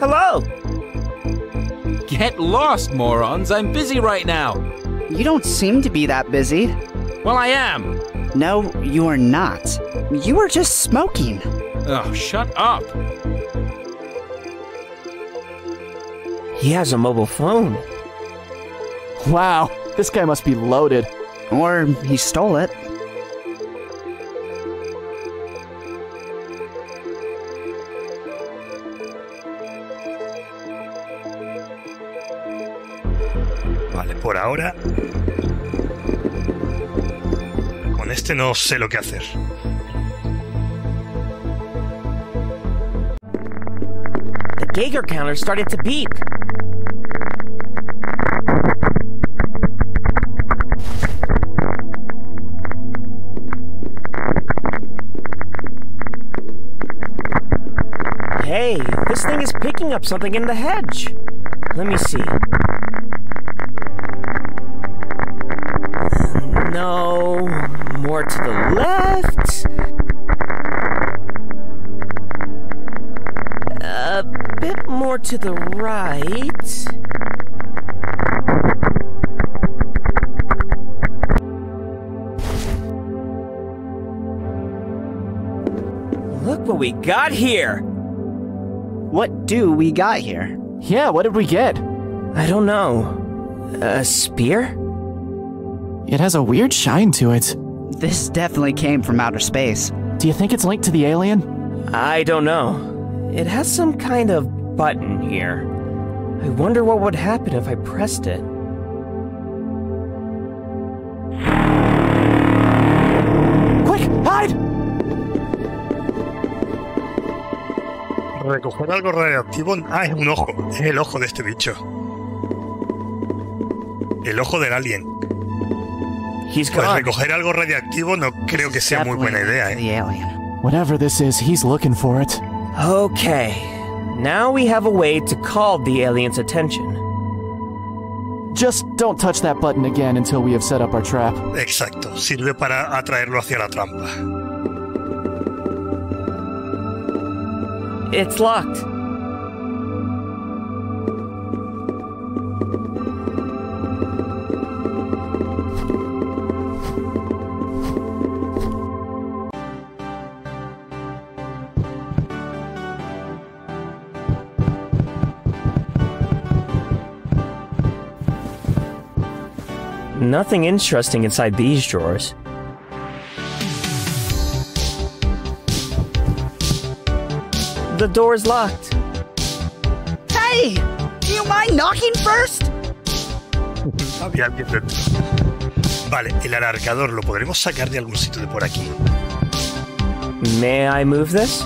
Hello! Get lost, morons. I'm busy right now. You don't seem to be that busy. Well, I am. No, you are not. You were just smoking. Oh, shut up. He has a mobile phone. Wow, this guy must be loaded. Or he stole it. Vale, por ahora... Con este no sé lo que hacer. The Geiger counter started to beep. Hey, this thing is picking up something in the hedge. Let me see. No, more to the left. A bit more to the right. Look what we got here. What do we got here? Yeah, what did we get? I don't know. A spear? It has a weird shine to it. This definitely came from outer space. Do you think it's linked to the alien? I don't know. It has some kind of button here. I wonder what would happen if I pressed it. Quick, hide! Recoger algo radioactivo. Ah, es un ojo. Es el ojo de este bicho. El ojo del alien. He's pues recoger algo radioactivo no creo que sea muy buena idea, eh. Whatever this is, he's looking for it. Okay. Now we have a way to call the alien's attention. Just don't touch that button again until we have set up our trap. Exacto. Sirve para atraerlo hacia la trampa. It's locked. Nothing interesting inside these drawers. The door is locked. Hey! Do you mind knocking first? Había alguien dentro. Vale, el alargador lo podremos sacar de algún sitio de por aquí. May I move this?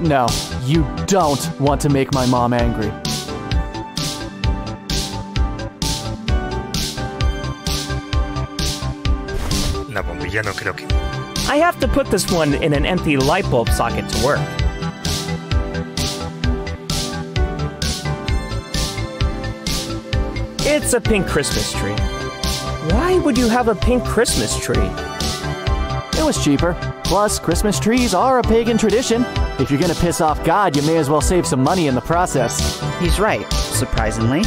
No, you don't want to make my mom angry. La bombilla no creo que... I have to put this one in an empty light bulb socket to work. It's a pink Christmas tree. Why would you have a pink Christmas tree? It was cheaper. Plus, Christmas trees are a pagan tradition. If you're gonna piss off God, you may as well save some money in the process. He's right, surprisingly.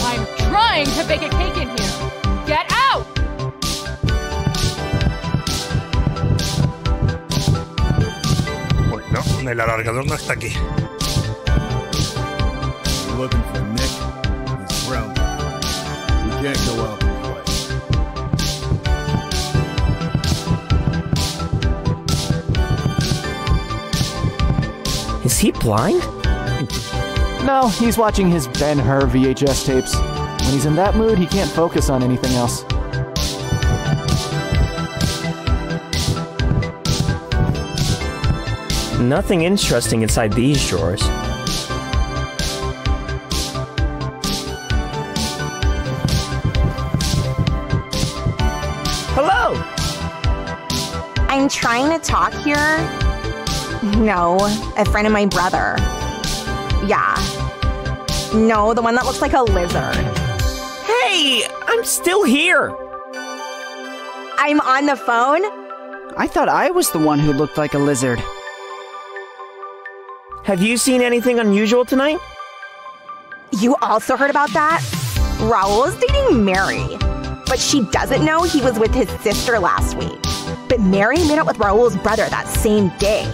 I'm trying to bake a cake in here. El alargador no está aquí. Looking for Nick, his bro. We can't go out this way. Is he blind? No, he's watching his Ben-Hur V H S tapes. When he's in that mood, he can't focus on anything else. Nothing interesting inside these drawers. Hello! I'm trying to talk here. No, a friend of my brother. Yeah. No, the one that looks like a lizard. Hey, I'm still here. I'm on the phone? I thought I was the one who looked like a lizard. Have you seen anything unusual tonight? You also heard about that? Raul's dating Mary, but she doesn't know he was with his sister last week. But Mary made out with Raul's brother that same day.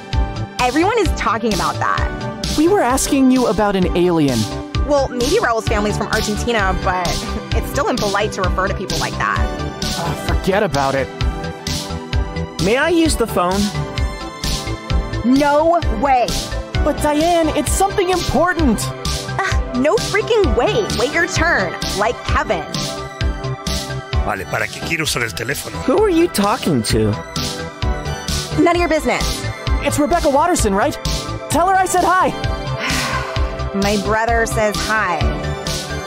Everyone is talking about that. We were asking you about an alien. Well, maybe Raul's family's from Argentina, but it's still impolite to refer to people like that. Uh, forget about it. May I use the phone? No way. But Diane, it's something important! Ah, no freaking way! Wait your turn, like Kevin. Vale, ¿para qué quiero usar el teléfono? Who are you talking to? None of your business. It's Rebecca Watterson, right? Tell her I said hi! My brother says hi.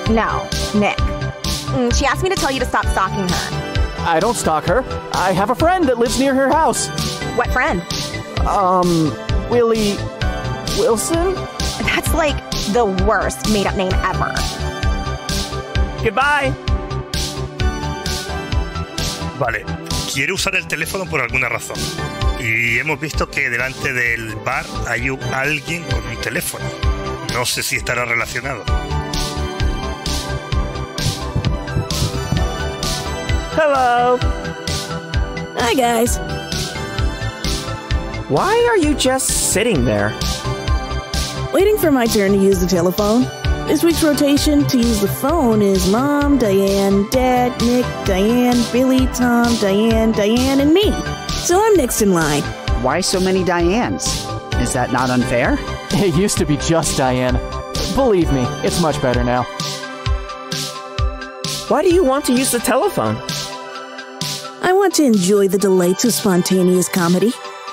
No, Nick. She asked me to tell you to stop stalking her. I don't stalk her. I have a friend that lives near her house. What friend? Um, Willy... Wilson? That's like the worst made-up name ever. Goodbye. Vale, quiere usar el teléfono por alguna razón. Y hemos visto que delante del bar hay un, alguien con un teléfono. No sé si estará relacionado. Hello. Hi, guys. Why are you just sitting there? Waiting for my turn to use the telephone. This week's rotation to use the phone is Mom, Diane, Dad, Nick, Diane, Billy, Tom, Diane, Diane, and me. So I'm next in line. Why so many Dianes? Is that not unfair? It used to be just Diane. Believe me, it's much better now. Why do you want to use the telephone? I want to enjoy the delights of spontaneous comedy.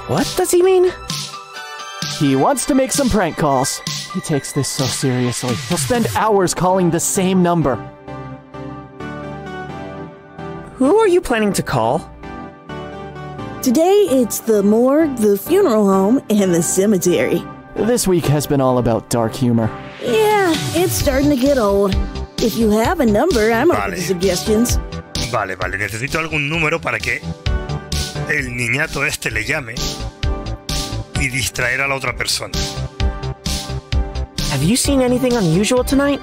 What does he mean? He wants to make some prank calls. He takes this so seriously. He'll spend hours calling the same number. Who are you planning to call? Today it's the morgue, the funeral home, and the cemetery. This week has been all about dark humor. Yeah, it's starting to get old. If you have a number, I'm open to suggestions. Vale, vale. Necesito algún número para que el niñato este le llame. Y distraer a la otra persona. Have you seen anything unusual tonight?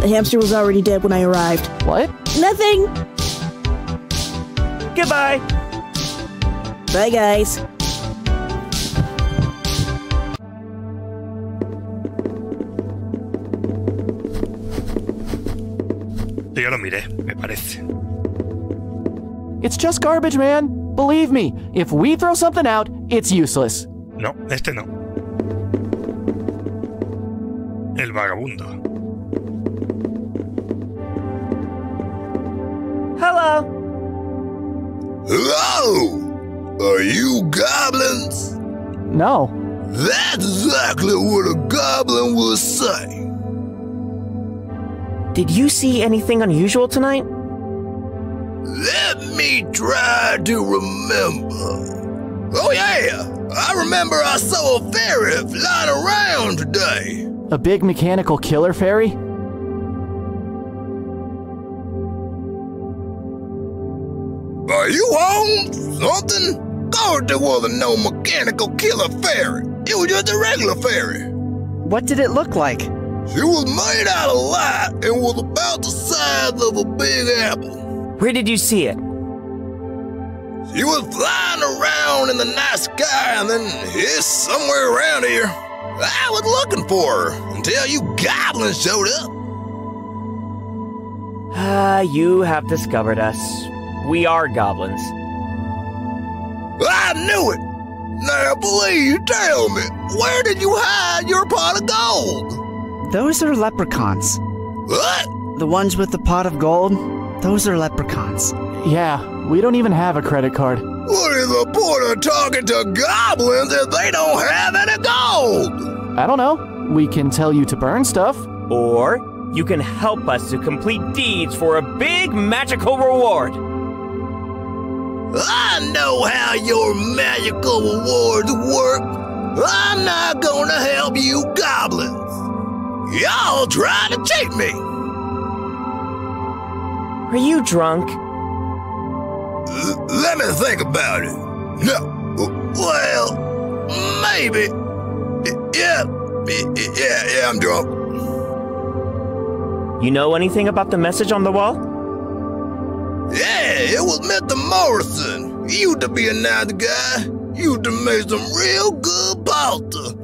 The hamster was already dead when I arrived. What? Nothing. Goodbye. Bye, guys. Yo lo miré, me parece. It's just garbage, man. Believe me, if we throw something out, it's useless. No, este no. El vagabundo. Hello. Hello! Are you goblins? No. That's exactly what a goblin would say. Did you see anything unusual tonight? Let me try to remember. Oh yeah, I remember I saw a fairy flying around today. A big mechanical killer fairy? Are you home? Something? God, there wasn't no mechanical killer fairy. It was just a regular fairy. What did it look like? She was made out of light and was about the size of a big apple. Where did you see it? You were flying around in the night sky, and then it's somewhere around here. I was looking for her until you goblins showed up. Ah, uh, you have discovered us. We are goblins. I knew it! Now please tell me, where did you hide your pot of gold? Those are leprechauns. What? The ones with the pot of gold? Those are leprechauns. Yeah, we don't even have a credit card. What is the point of talking to goblins if they don't have any gold? I don't know. We can tell you to burn stuff. Or you can help us to complete deeds for a big magical reward. I know how your magical rewards work. I'm not gonna help you goblins. Y'all try to cheat me. Are you drunk? L- let me think about it. No, well, maybe. Yeah, yeah, yeah, I'm drunk. You know anything about the message on the wall? Yeah, it was Mister Morrison. He used to be a nice guy. He used to make some real good pasta.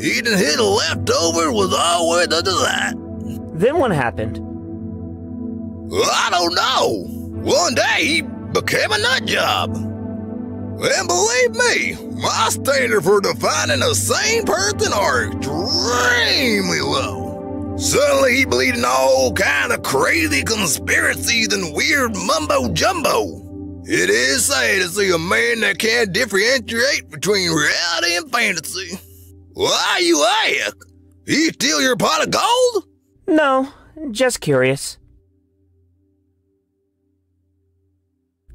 Eating his leftovers was always a delight. Then what happened? Well, I don't know. One day he became a nut job. And believe me, my standard for defining the same person are extremely low. Suddenly he believed in all kind of crazy conspiracies and weird mumbo-jumbo. It is sad to see a man that can't differentiate between reality and fantasy. Why, you ask? He steal your pot of gold? No, just curious.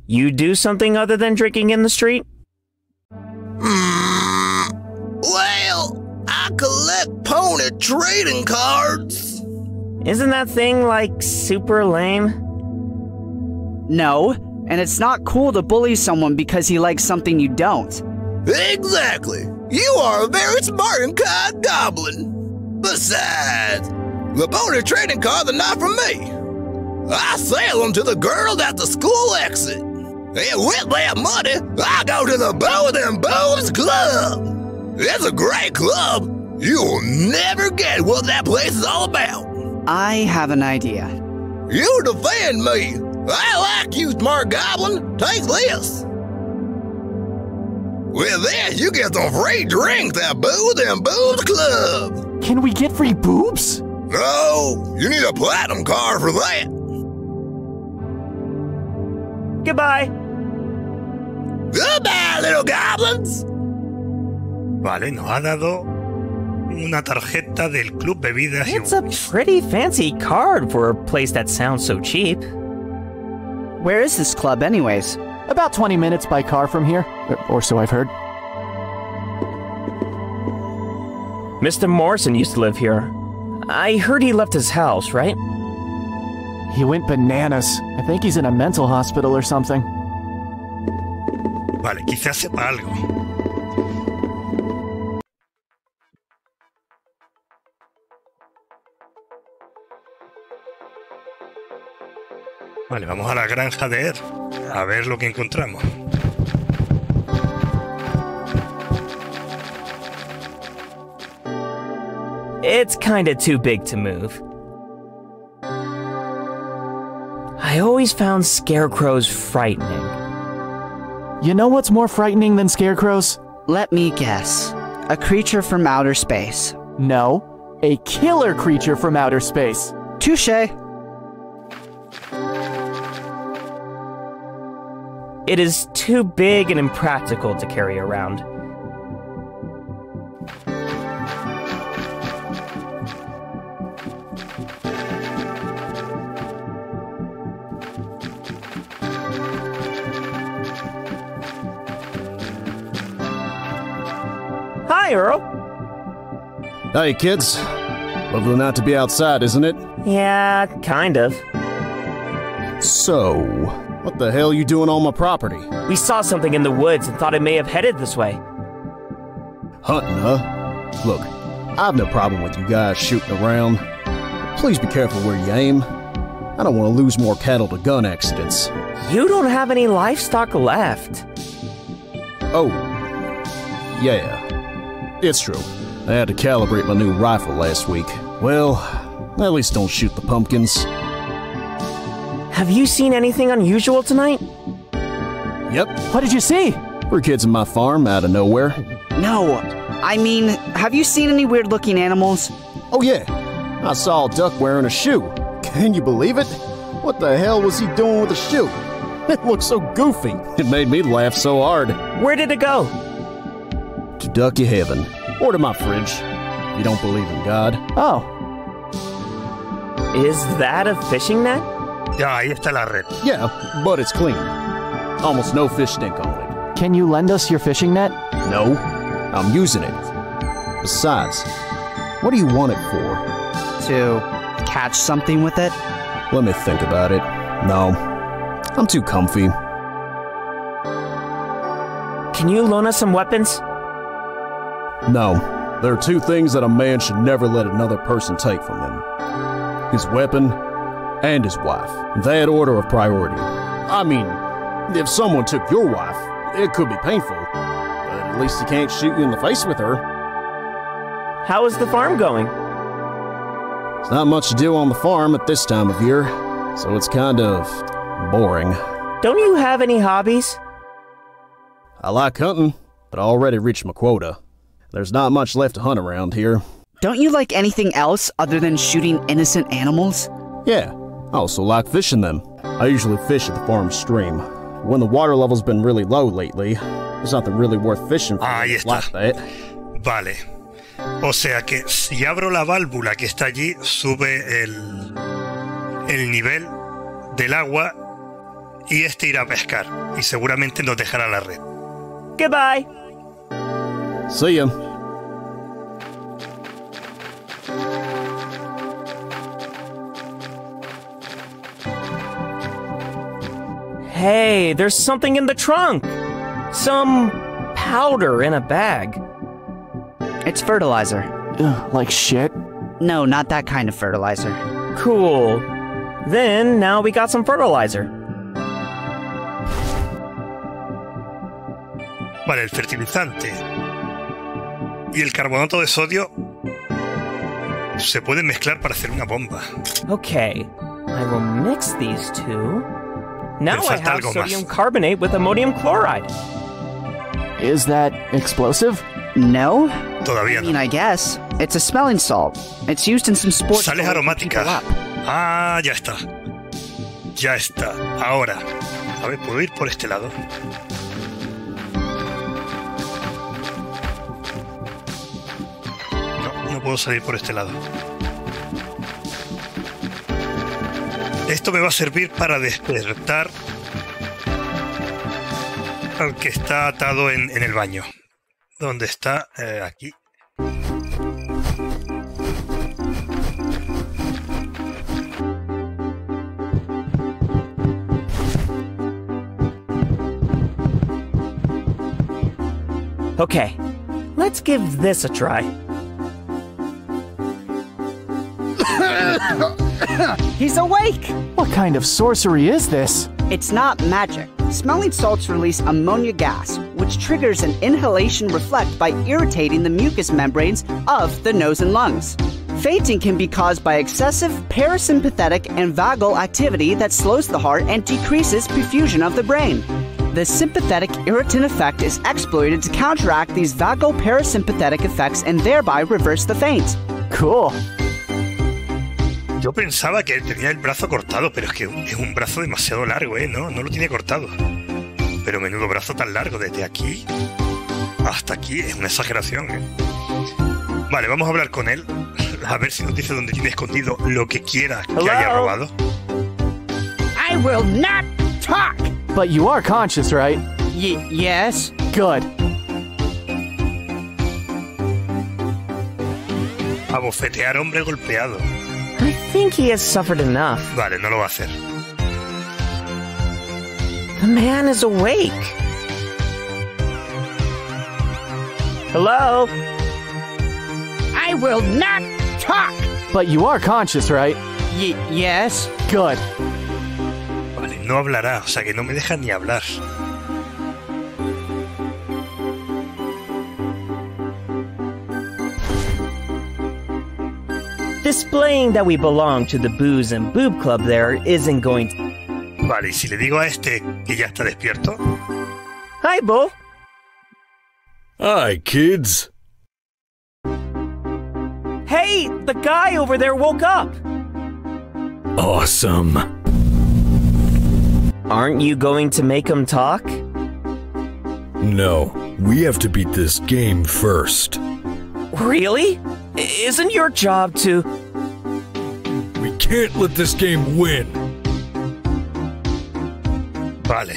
You do something other than drinking in the street? Mm, well... I collect pony trading cards. Isn't that thing, like, super lame? No, and it's not cool to bully someone because he likes something you don't. Exactly. You are a very smart and kind goblin. Besides, the pony trading cards are not for me. I sell them to the girls at the school exit. And with that money, I go to the Booze and Booze Club. It's a great club. You'll never get what that place is all about. I have an idea. You defend me. I like you, smart goblin. Take this. With this, you get some free drinks at Booze and Boobs Club. Can we get free boobs? No, you need a platinum card for that. Goodbye. Goodbye, little goblins. Vale, nos ha dado una tarjeta del Club Bebidas. It's a pretty fancy card for a place that sounds so cheap. Where is this club, anyways? About twenty minutes by car from here, or so I've heard. Mister Morrison used to live here. I heard he left his house, right? He went bananas. I think he's in a mental hospital or something. Vale, quizás sepa algo. Vale, vamos a la granja de Er, a ver lo que encontramos. It's kinda too big to move. I always found scarecrows frightening. You know what's more frightening than scarecrows? Let me guess. A creature from outer space. No, a killer creature from outer space. Touché. It is too big and impractical to carry around. Hi, Earl. Hey, kids. Lovely not to be outside, isn't it? Yeah, kind of. So... what the hell are you doing on my property? We saw something in the woods and thought it may have headed this way. Hunting, huh? Look, I've no problem with you guys shooting around. Please be careful where you aim. I don't want to lose more cattle to gun accidents. You don't have any livestock left. Oh, yeah, it's true. I had to calibrate my new rifle last week. Well, at least don't shoot the pumpkins. Have you seen anything unusual tonight? Yep. What did you see? We're kids on my farm out of nowhere. No, I mean, have you seen any weird-looking animals? Oh, yeah. I saw a duck wearing a shoe. Can you believe it? What the hell was he doing with a shoe? It looked so goofy. It made me laugh so hard. Where did it go? To Ducky Heaven. Or to my fridge. You don't believe in God? Oh. Is that a fishing net? Yeah, but it's clean. Almost no fish stink on it. Can you lend us your fishing net? No, I'm using it. Besides, what do you want it for? To catch something with it? Let me think about it. No, I'm too comfy. Can you loan us some weapons? No, there are two things that a man should never let another person take from him. His weapon and his wife. That order of priority. I mean, if someone took your wife, it could be painful, but at least he can't shoot you in the face with her. How is the farm going? There's not much to do on the farm at this time of year, so it's kind of boring. Don't you have any hobbies? I like hunting, but I already reached my quota. There's not much left to hunt around here. Don't you like anything else other than shooting innocent animals? Yeah, I also like fishing them. I usually fish at the farm stream. When the water level's been really low lately, there's nothing really worth fishing for like that. Vale. O sea que si abro la válvula que está allí, sube el, el nivel del agua y este irá a pescar. Y seguramente nos dejará la red. Goodbye. See ya. Hey, there's something in the trunk! Some powder in a bag. It's fertilizer. Ugh, like shit? No, not that kind of fertilizer. Cool. Then, now we got some fertilizer. Para el fertilizante y el carbonato de sodio se pueden mezclar para hacer una bomba. Okay, I will mix these two. Now I have sodium carbonate with ammonium chloride. Is that explosive? No. Todavía no. I mean, I guess. It's a smelling salt. It's used in some sports. Sales aromáticas. Ah, ya está. Ya está. Ahora. A ver, ¿puedo ir por este lado? No, no puedo salir por este lado. Esto me va a servir para despertar al que está atado en, en el baño. ¿Dónde está? Eh, aquí. Okay, let's give this a try. He's awake! What kind of sorcery is this? It's not magic. Smelling salts release ammonia gas, which triggers an inhalation reflex by irritating the mucous membranes of the nose and lungs. Fainting can be caused by excessive parasympathetic and vagal activity that slows the heart and decreases perfusion of the brain. The sympathetic irritant effect is exploited to counteract these vagal parasympathetic effects and thereby reverse the faint. Cool. Yo pensaba que tenía el brazo cortado, pero es que es un brazo demasiado largo, ¿eh? No, no lo tiene cortado. Pero menudo brazo tan largo, desde aquí hasta aquí, es una exageración, ¿eh? Vale, vamos a hablar con él, a ver si nos dice dónde tiene escondido lo que quiera que Hello? haya robado. I will not talk. But you are conscious, right? Y- yes. Good. A bofetear hombre golpeado. I think he has suffered enough. Vale, no lo va a hacer. The man is awake. Hello? I will not talk. But you are conscious, right? Y- yes. Good. Vale, no hablará, o sea que no me deja ni hablar. Displaying that we belong to the Booze and Boob Club there isn't going to... Vale, ¿y si le digo a este que ya está despierto? Hi, Bo. Hi, kids. Hey, the guy over there woke up. Awesome. Aren't you going to make him talk? No, we have to beat this game first. Really? Isn't your job to... We can't let this game win. Vale.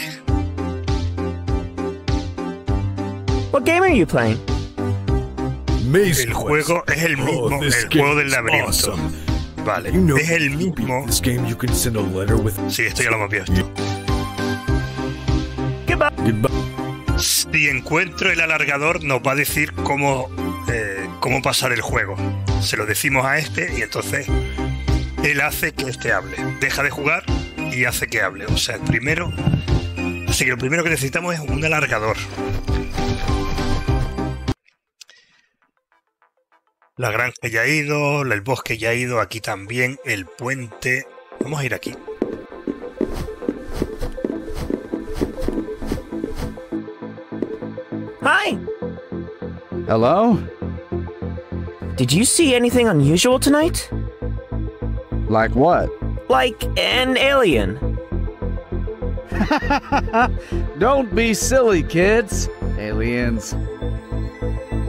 What game are you playing? Maze Quest. El juego es el mismo, oh, el juego del laberinto. Awesome. Vale, you know, es el mismo. This game you can send a letter with... Sí, esto ya lo hemos visto. Goodbye. Goodbye. Si encuentro el alargador, nos va a decir cómo... Eh, cómo pasar el juego. Se lo decimos a este y entonces él hace que este hable. Deja de jugar y hace que hable. O sea, el primero... Así que lo primero que necesitamos es un alargador. La granja ya ha ido, el bosque ya ha ido, aquí también, el puente... Vamos a ir aquí. Hi! Hello? Did you see anything unusual tonight? Like what? Like an alien. Don't be silly, kids. Aliens.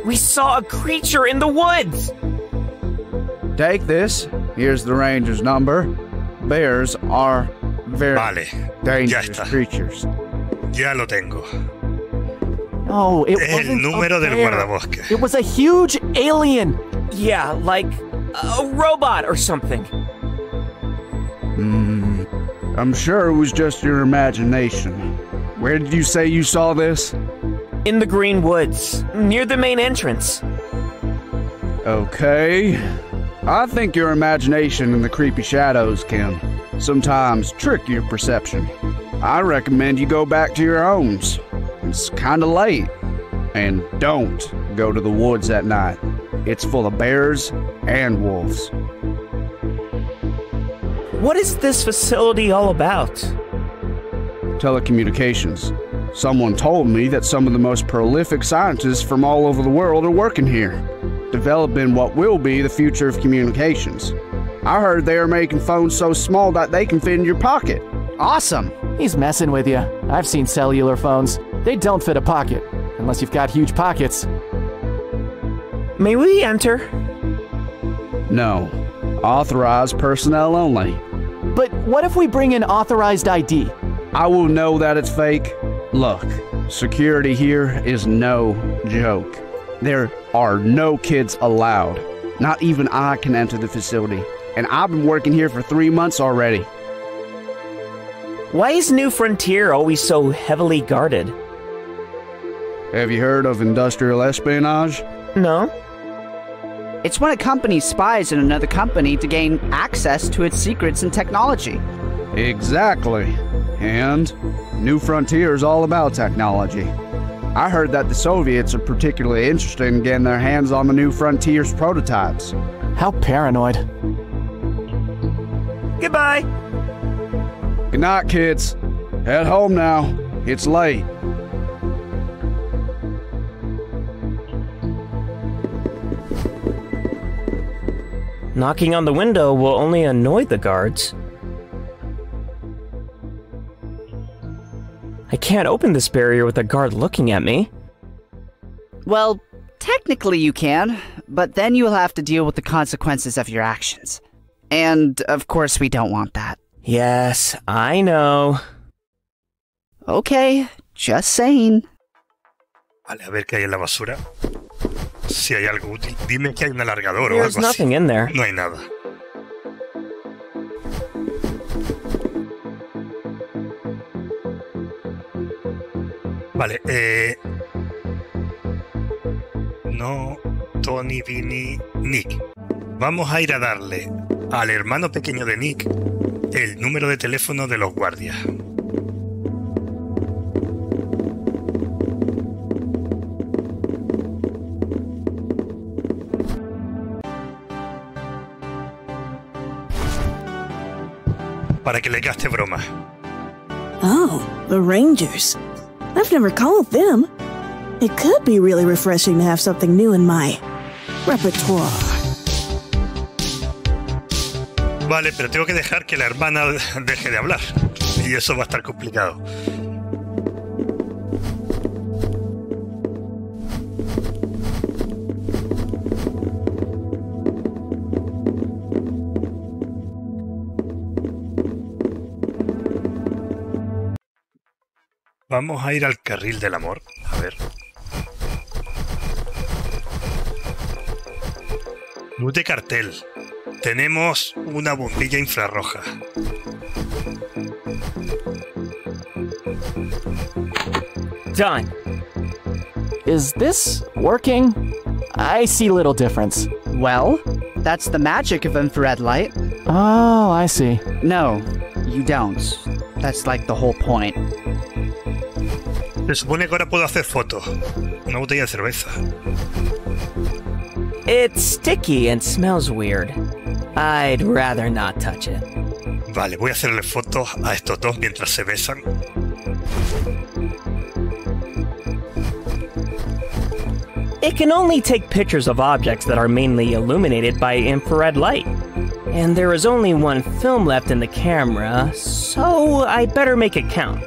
We saw a creature in the woods! Take this. Here's the ranger's number. Bears are very vale. dangerous creatures. Ya lo tengo. No, it wasn't el número a del guardabosque. It was a huge alien. Yeah, like a robot or something. Mm, I'm sure it was just your imagination. Where did you say you saw this? In the Greenwoods, near the main entrance. Okay. I think your imagination and the creepy shadows can sometimes trick your perception. I recommend you go back to your homes. It's kinda late. And don't go to the woods at night. It's full of bears and wolves. What is this facility all about? Telecommunications. Someone told me that some of the most prolific scientists from all over the world are working here, developing what will be the future of communications. I heard they are making phones so small that they can fit in your pocket. Awesome! He's messing with you. I've seen cellular phones. They don't fit a pocket, unless you've got huge pockets. May we enter? No. Authorized personnel only. But what if we bring in authorized I D? I will know that it's fake. Look, security here is no joke. There are no kids allowed. Not even I can enter the facility. And I've been working here for three months already. Why is New Frontier always so heavily guarded? Have you heard of industrial espionage? No. It's when a company spies on another company to gain access to its secrets and technology. Exactly. And... New Frontier is all about technology. I heard that the Soviets are particularly interested in getting their hands on the New Frontier's prototypes. How paranoid. Goodbye. Good night, kids. Head home now. It's late. Knocking on the window will only annoy the guards. I can't open this barrier with a guard looking at me. Well, technically you can, but then you'll have to deal with the consequences of your actions. And, of course, we don't want that. Yes, I know. Okay, just saying. Vale, a ver qué hay en la basura. Si hay algo útil, dime que hay un alargador o algo así. There's nothing in there. No hay nada. Vale, eh... no, Tony, Vinny, Nick. Vamos a ir a darle al hermano pequeño de Nick el número de teléfono de los guardias. para que le gaste broma. Oh, the Rangers. I've never called them. It could be really refreshing to have something new in my repertoire. Vale, pero tengo que dejar que la hermana deje de hablar. Y eso va a estar complicado. Vamos a ir al carril del amor, a ver. Luz de cartel. Tenemos una bombilla infrarroja. Done. Is this working? I see little difference. Well, that's the magic of infrared light. Oh, I see. No, you don't. That's like the whole point. Se supone que ahora puedo hacer fotos. Una botella de cerveza. It's sticky and smells weird. I'd rather not touch it. Vale, voy a hacerle fotos a estos dos mientras se besan. It can only take pictures of objects that are mainly illuminated by infrared light. And there is only one film left in the camera, so I better make it count.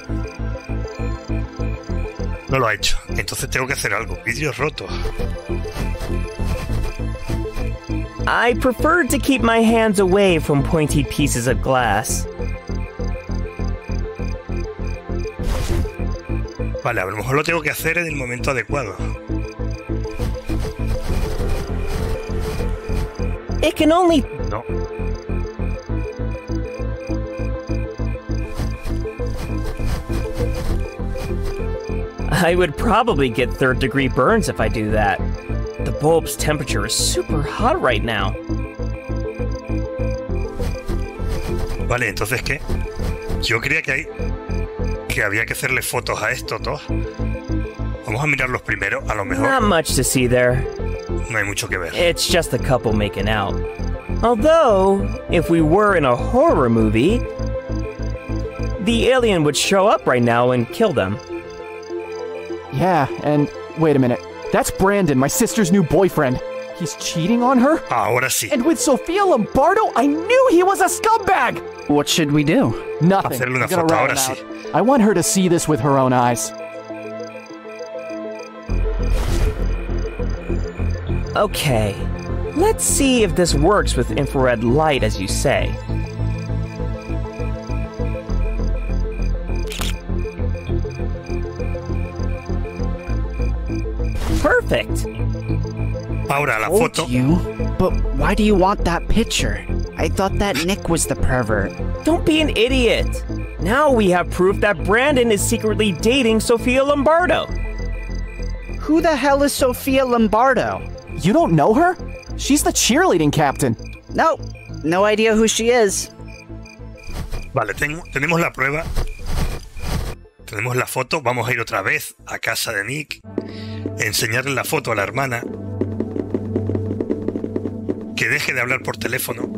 No lo ha hecho, entonces tengo que hacer algo. Vidrios rotos. I preferred to keep my hands away from pointy pieces of glass. Vale, a lo mejor lo tengo que hacer en el momento adecuado. It can only... No. I would probably get third-degree burns if I do that. The bulb's temperature is super hot right now. Vale, entonces qué? Yo creía que hay que había que hacerle fotos a estos dos. Vamos a mirarlos primero, a lo mejor. Not much to see there. No hay mucho que ver. It's just a couple making out. Although, if we were in a horror movie, the alien would show up right now and kill them. Yeah, and wait a minute. That's Brandon, my sister's new boyfriend. He's cheating on her? Ahora sí. And with Sofia Lombardo, I knew he was a scumbag! What should we do? Nothing. Hacerle una foto, ahora sí. I want her to see this with her own eyes. Okay, let's see if this works with infrared light, as you say. Perfect. Ahora la foto. You, but why do you want that picture? I thought that Nick was the pervert. Don't be an idiot. Now we have proof that Brandon is secretly dating Sofia Lombardo. Who the hell is Sofia Lombardo? You don't know her? She's the cheerleading captain. No, no idea who she is. Vale, tengo, tenemos la prueba. Tenemos la foto. Vamos a ir otra vez a casa de Nick. Enseñarle la foto a la hermana. Que deje de hablar por teléfono.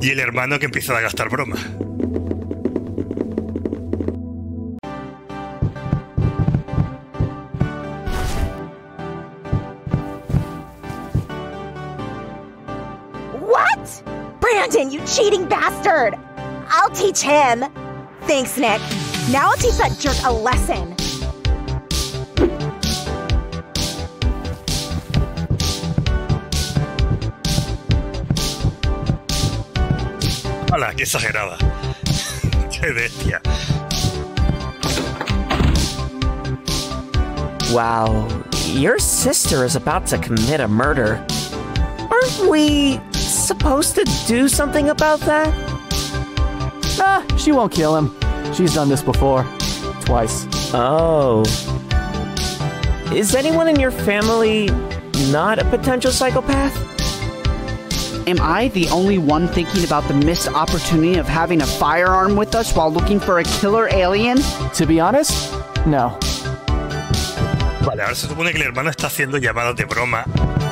Y el hermano que empieza a gastar bromas. What? Brandon, you cheating bastard! I'll teach him. Thanks, Nick. Now I'll teach that jerk a lesson. ¡Hala, qué exagerada! ¡Qué bestia! Wow, your sister is about to commit a murder. Aren't we supposed to do something about that? Ah, she won't kill him. She's done this before. Twice. Oh. Is anyone in your family not a potential psychopath? Am I the only one thinking about the missed opportunity of having a firearm with us while looking for a killer alien? To be honest, no. Vale, ahora se supone que el hermano está haciendo llamadas de broma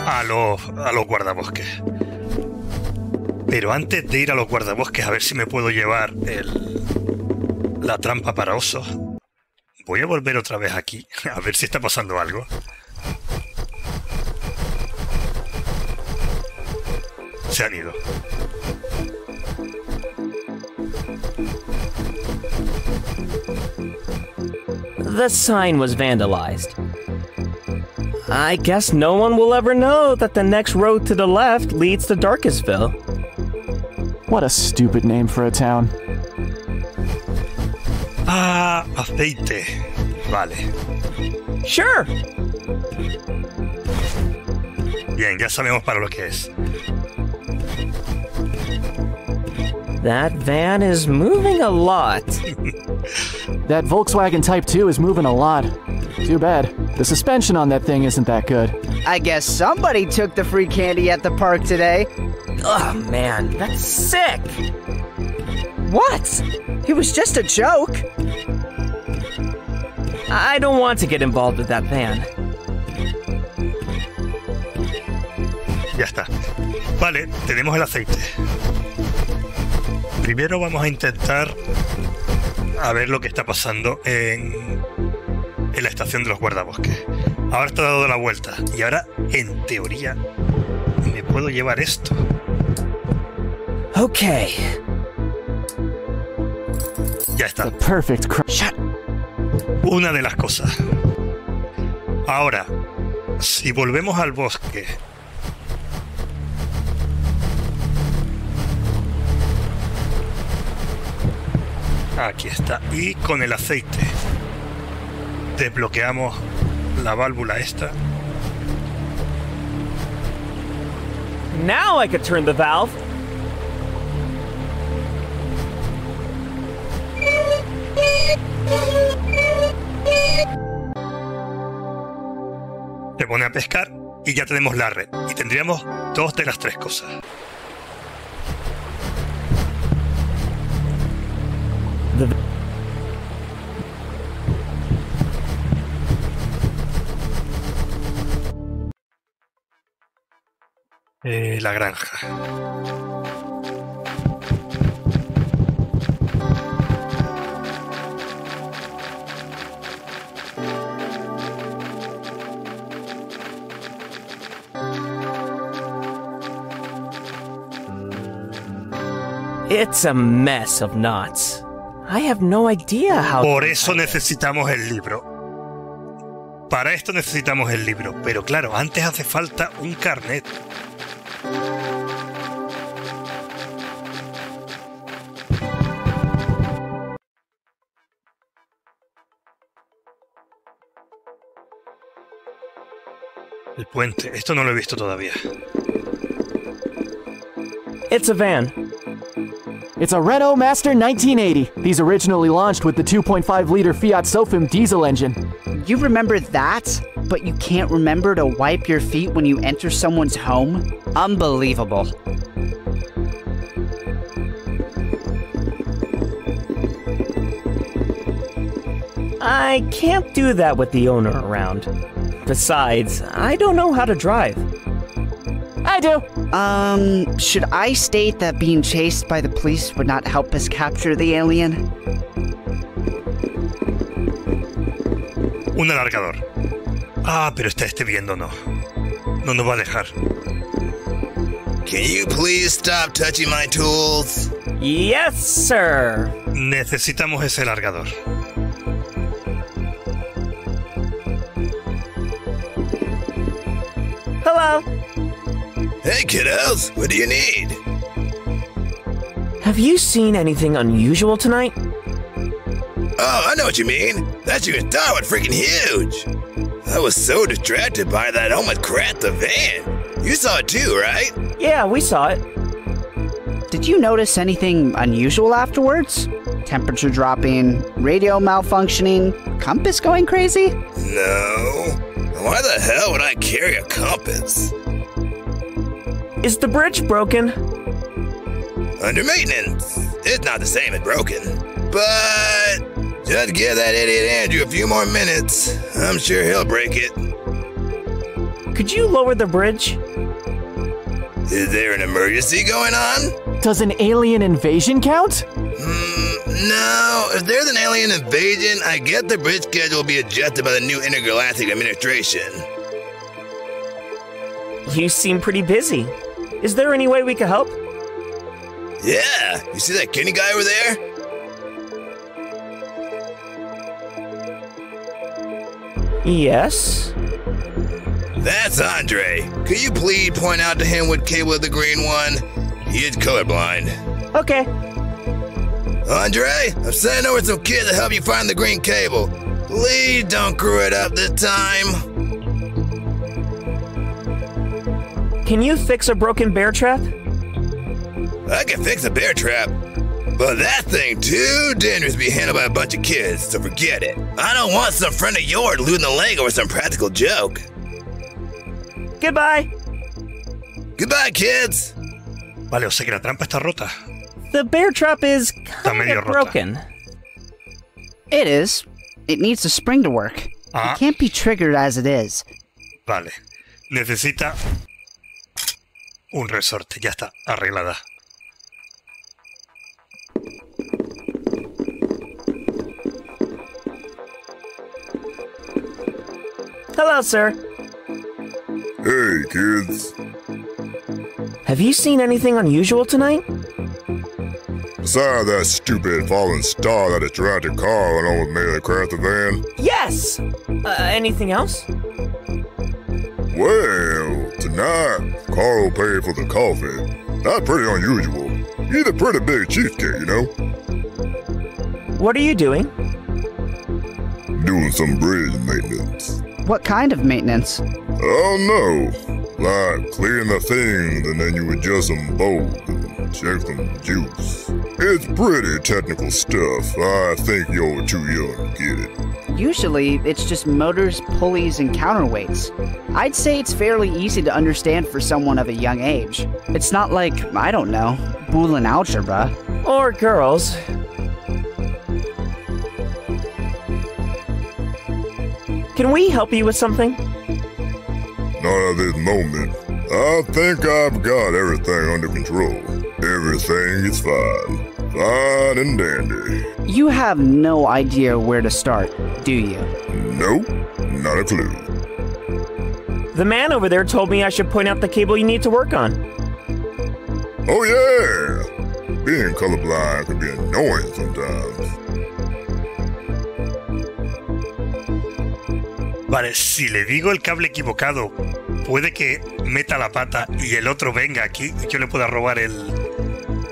a los, a los guardabosques. Pero antes de ir a los guardabosques a ver si me puedo llevar el... la trampa para osos, voy a volver otra vez aquí, a ver si está pasando algo. Se han ido. The sign was vandalized. I guess no one will ever know that the next road to the left leads to Darkestville. What a stupid name for a town. Ah, aceite. Vale. Sure. Bien, ya sabemos para lo que es. That van is moving a lot. That Volkswagen Type two is moving a lot. Too bad. The suspension on that thing isn't that good. I guess somebody took the free candy at the park today. Oh man, that's sick! What? It was just a joke! I don't want to get involved with that van. Ya está. Vale, tenemos el aceite. Primero vamos a intentar a ver lo que está pasando en... en la estación de los guardabosques. Ahora está dado la vuelta y ahora, en teoría, me puedo llevar esto. Okay. Ya está. The perfect shot. Una de las cosas. Ahora, si volvemos al bosque, aquí está. Y con el aceite desbloqueamos la válvula esta. Now I could turn the valve. Te pone a pescar y ya tenemos la red. Y tendríamos dos de las tres cosas. The... Eh, la granja. It's a mess of knots. I have no idea how. Por eso necesitamos el libro. Para esto necesitamos el libro, pero claro, antes hace falta un carnet. El puente, esto no lo he visto todavía. It's a van. It's a Renault Master nineteen eighty. These originally launched with the two point five liter Fiat Sofim diesel engine. You remember that, but you can't remember to wipe your feet when you enter someone's home? Unbelievable. I can't do that with the owner around. Besides, I don't know how to drive. I do. Um, should I state that being chased by the police would not help us capture the alien? Un alargador. Ah, pero está este viéndonos. No nos va a dejar. Can you please stop touching my tools? Yes, sir. Necesitamos ese alargador. Hello. Hey, kiddos. What do you need? Have you seen anything unusual tonight? Oh, I know what you mean. That chicken star was freaking huge. I was so distracted by that helmet crap the van. You saw it too, right? Yeah, we saw it. Did you notice anything unusual afterwards? Temperature dropping, radio malfunctioning, compass going crazy? No. Why the hell would I carry a compass? Is the bridge broken? Under maintenance. It's not the same as broken. But just give that idiot Andrew a few more minutes. I'm sure he'll break it. Could you lower the bridge? Is there an emergency going on? Does an alien invasion count? Mm, no. If there's an alien invasion, I guess the bridge schedule will be adjusted by the new intergalactic administration. You seem pretty busy. Is there any way we can help? Yeah. You see that Kenny guy over there? Yes? That's Andre. Could you please point out to him what cable is the green one? He is colorblind. Okay. Andre, I'm sending over some kids to help you find the green cable. Please don't screw it up this time. Can you fix a broken bear trap? I can fix a bear trap. But that thing too dangerous to be handled by a bunch of kids, so forget it. I don't want some friend of yours losing a leg over some practical joke. Goodbye. Goodbye, kids. Vale, o sea que la trampa está rota. The bear trap is kind of broken. It is. It needs a spring to work. Ah. It can't be triggered as it is. Vale. Necesita un resorte. Ya está arreglada. Hello, sir. Hey, kids. Have you seen anything unusual tonight? Besides that stupid fallen star that has tried to call and almost made a crash the van? Yes! Uh, anything else? Well, tonight, Carl paid for the coffee. That's pretty unusual. He's a pretty big cheesecake, you know? What are you doing? Doing some bridge maintenance. What kind of maintenance? Oh no, like clearing the things and then you adjust them both and check them juice. It's pretty technical stuff. I think you're too young to get it. Usually, it's just motors, pulleys, and counterweights. I'd say it's fairly easy to understand for someone of a young age. It's not like, I don't know, Boolean algebra. Or girls. Can we help you with something? Not at this moment. I think I've got everything under control. Everything is fine. Fine and dandy. You have no idea where to start, do you? Nope, not a clue. The man over there told me I should point out the cable you need to work on. Oh yeah! Being colorblind can be annoying sometimes. Vale, si le digo el cable equivocado, puede que meta la pata y el otro venga aquí y yo le pueda robar el,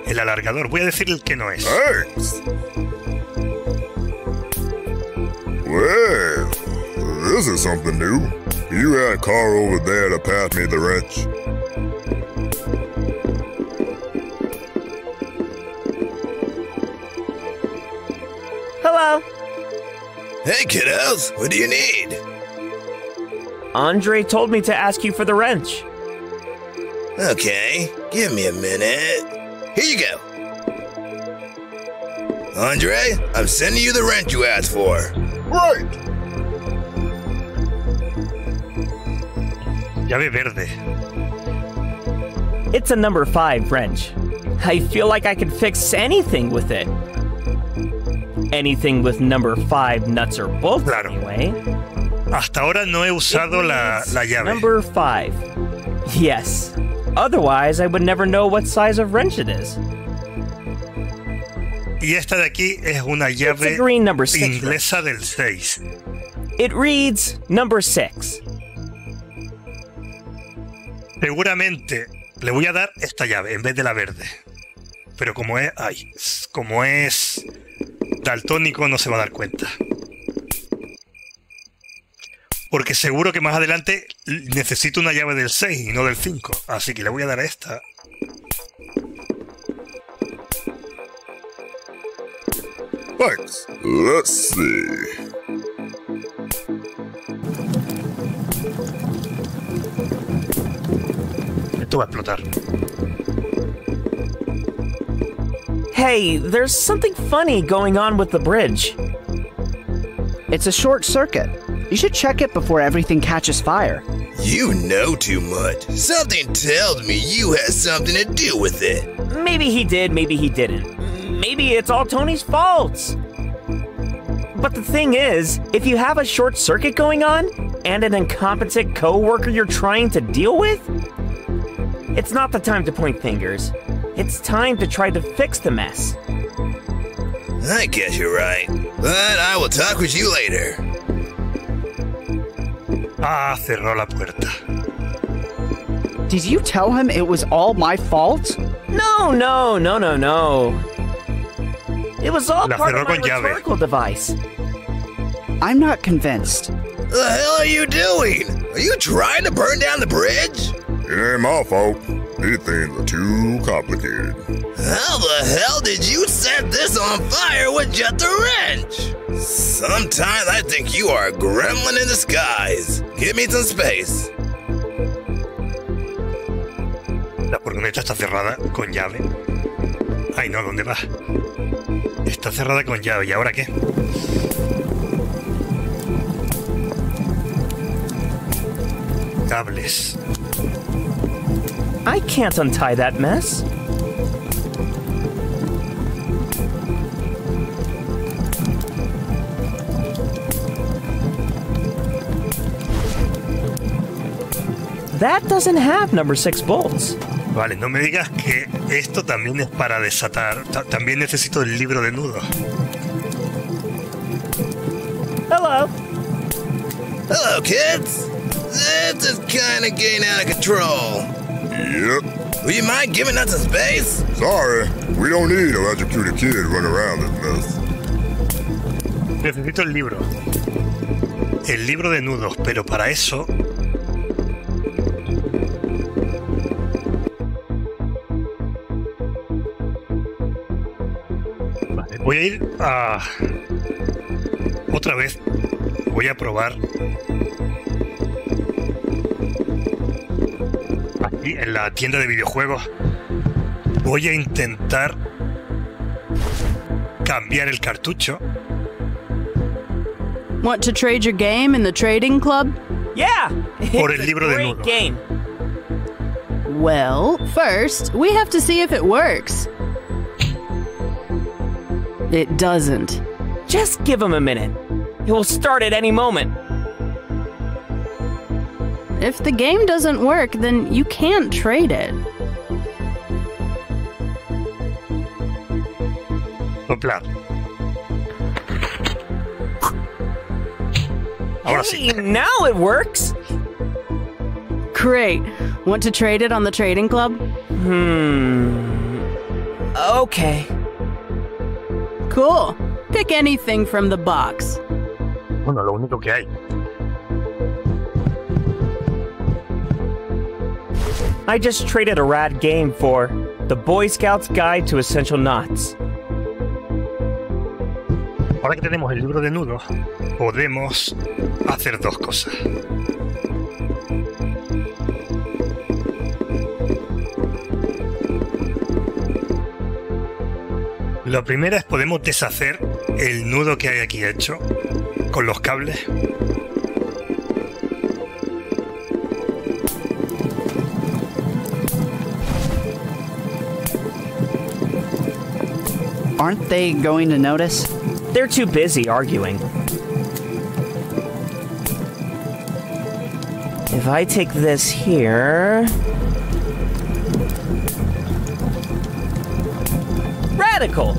el alargador. Voy a decir el que no es. Thanks. Well, this is something new. You had a car over there to pass me the wrench. Hello. Hey, kiddos. What do you need? Andre told me to ask you for the wrench. Okay, give me a minute. Here you go. Andre, I'm sending you the wrench you asked for. Right. Llave verde. It's a number five wrench. I feel like I could fix anything with it. Anything with number five nuts or bolts, claro. Anyway. Hasta ahora no he usado la, la llave. Number five. Yes. Otherwise, I would never know what size of wrench it is. Y esta de aquí es una llave inglesa del seis. It reads number six. Seguramente le voy a dar esta llave en vez de la verde. Pero como es, ay, como es daltónico no se va a dar cuenta. Porque seguro que más adelante necesito una llave del seis y no del cinco. Así que le voy a dar a esta. Thanks. Let's see. Esto va a explotar. Hey, there's something funny going on with the bridge. It's a short circuit. You should check it before everything catches fire. You know too much. Something tells me you had something to do with it. Maybe he did, maybe he didn't. Maybe it's all Tony's fault. But the thing is, if you have a short circuit going on and an incompetent co-worker you're trying to deal with, it's not the time to point fingers. It's time to try to fix the mess. I guess you're right, but I will talk with you later. Ah, cerró la puerta. Did you tell him it was all my fault? No, no, no, no, no. It was all La part of my rhetorical device. I'm not convinced. What the hell are you doing? Are you trying to burn down the bridge? It ain't my fault. These things are too complicated. How the hell did you set this on fire with just the wrench? Sometimes I think you are a gremlin in disguise. Give me some space. La furgoneta está cerrada con llave. Ay, no, ¿dónde va? Está cerrada con llave, ¿y ahora qué? Cables. I can't untie that mess. That doesn't have number six bolts. Vale, no me digas que esto también es para desatar. Ta- también necesito el libro de nudos. Hello. Hello, kids. This is kind of getting out of control. Yep. Will you mind giving us some space? Sorry, we don't need an electrocuted kid running around this mess. Necesito el libro. El libro de nudos, pero para eso... Voy a ir a... Otra vez voy a probar aquí en la tienda de videojuegos. Voy a intentar cambiar el cartucho. Want to trade your game in the trading club? Yeah. Por el libro de nudo. Game. Well, first we have to see if it works. It doesn't. Just give him a minute. It will start at any moment. If the game doesn't work, then you can't trade it. Soplar. Ahora sí. Now it works. Great. Want to trade it on the trading club? Hmm. Okay. Cool. Pick anything from the box. Bueno, lo único que hay. I just traded a rad game for The Boy Scout's Guide to Essential Knots. Ahora que tenemos el libro de nudos, podemos hacer dos cosas. La primera es podemos deshacer el nudo que hay aquí hecho con los cables. Aren't they going to notice? They're too busy arguing. If I take this here... Radical!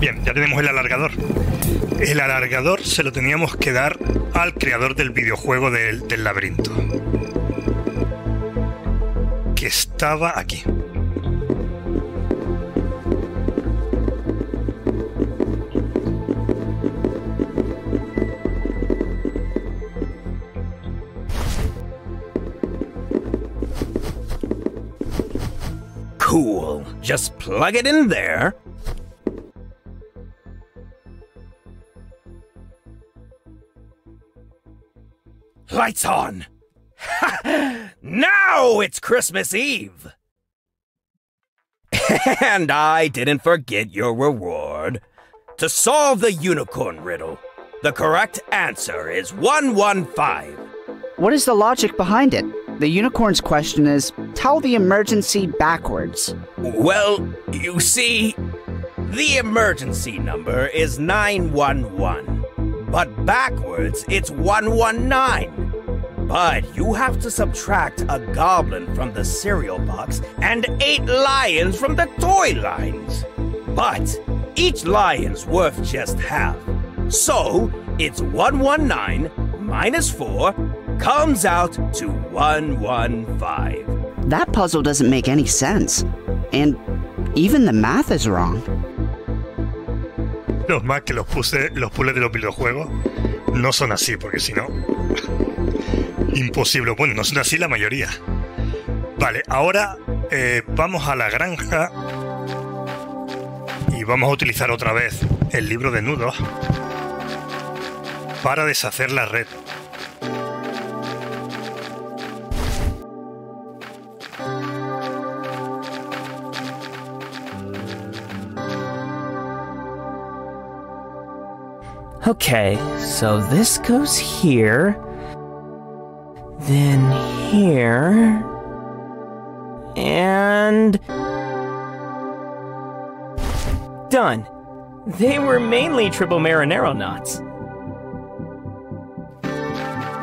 Bien, ya tenemos el alargador. El alargador se lo teníamos que dar al creador del videojuego del, del laberinto. Que estaba aquí. Cool. Just plug it in there. Lights on! Ha! Now it's Christmas Eve! And I didn't forget your reward. To solve the unicorn riddle, the correct answer is one one five. What is the logic behind it? The unicorn's question is, tell the emergency backwards. Well, you see, the emergency number is nine one one, but backwards it's one one nine. But you have to subtract a goblin from the cereal box and eight lions from the toy lines. But each lion's worth just half. So it's one one nine minus four comes out to one one five. That puzzle doesn't make any sense. And even the math is wrong. Los más que los puse, los puzzles de los videojuegos no son así, porque si no... Imposible. Bueno, no son así la mayoría. Vale, ahora eh, vamos a la granja y vamos a utilizar otra vez el libro de nudos para deshacer la red. Okay, so this goes here, then here, and... Done! They were mainly triple marinero knots.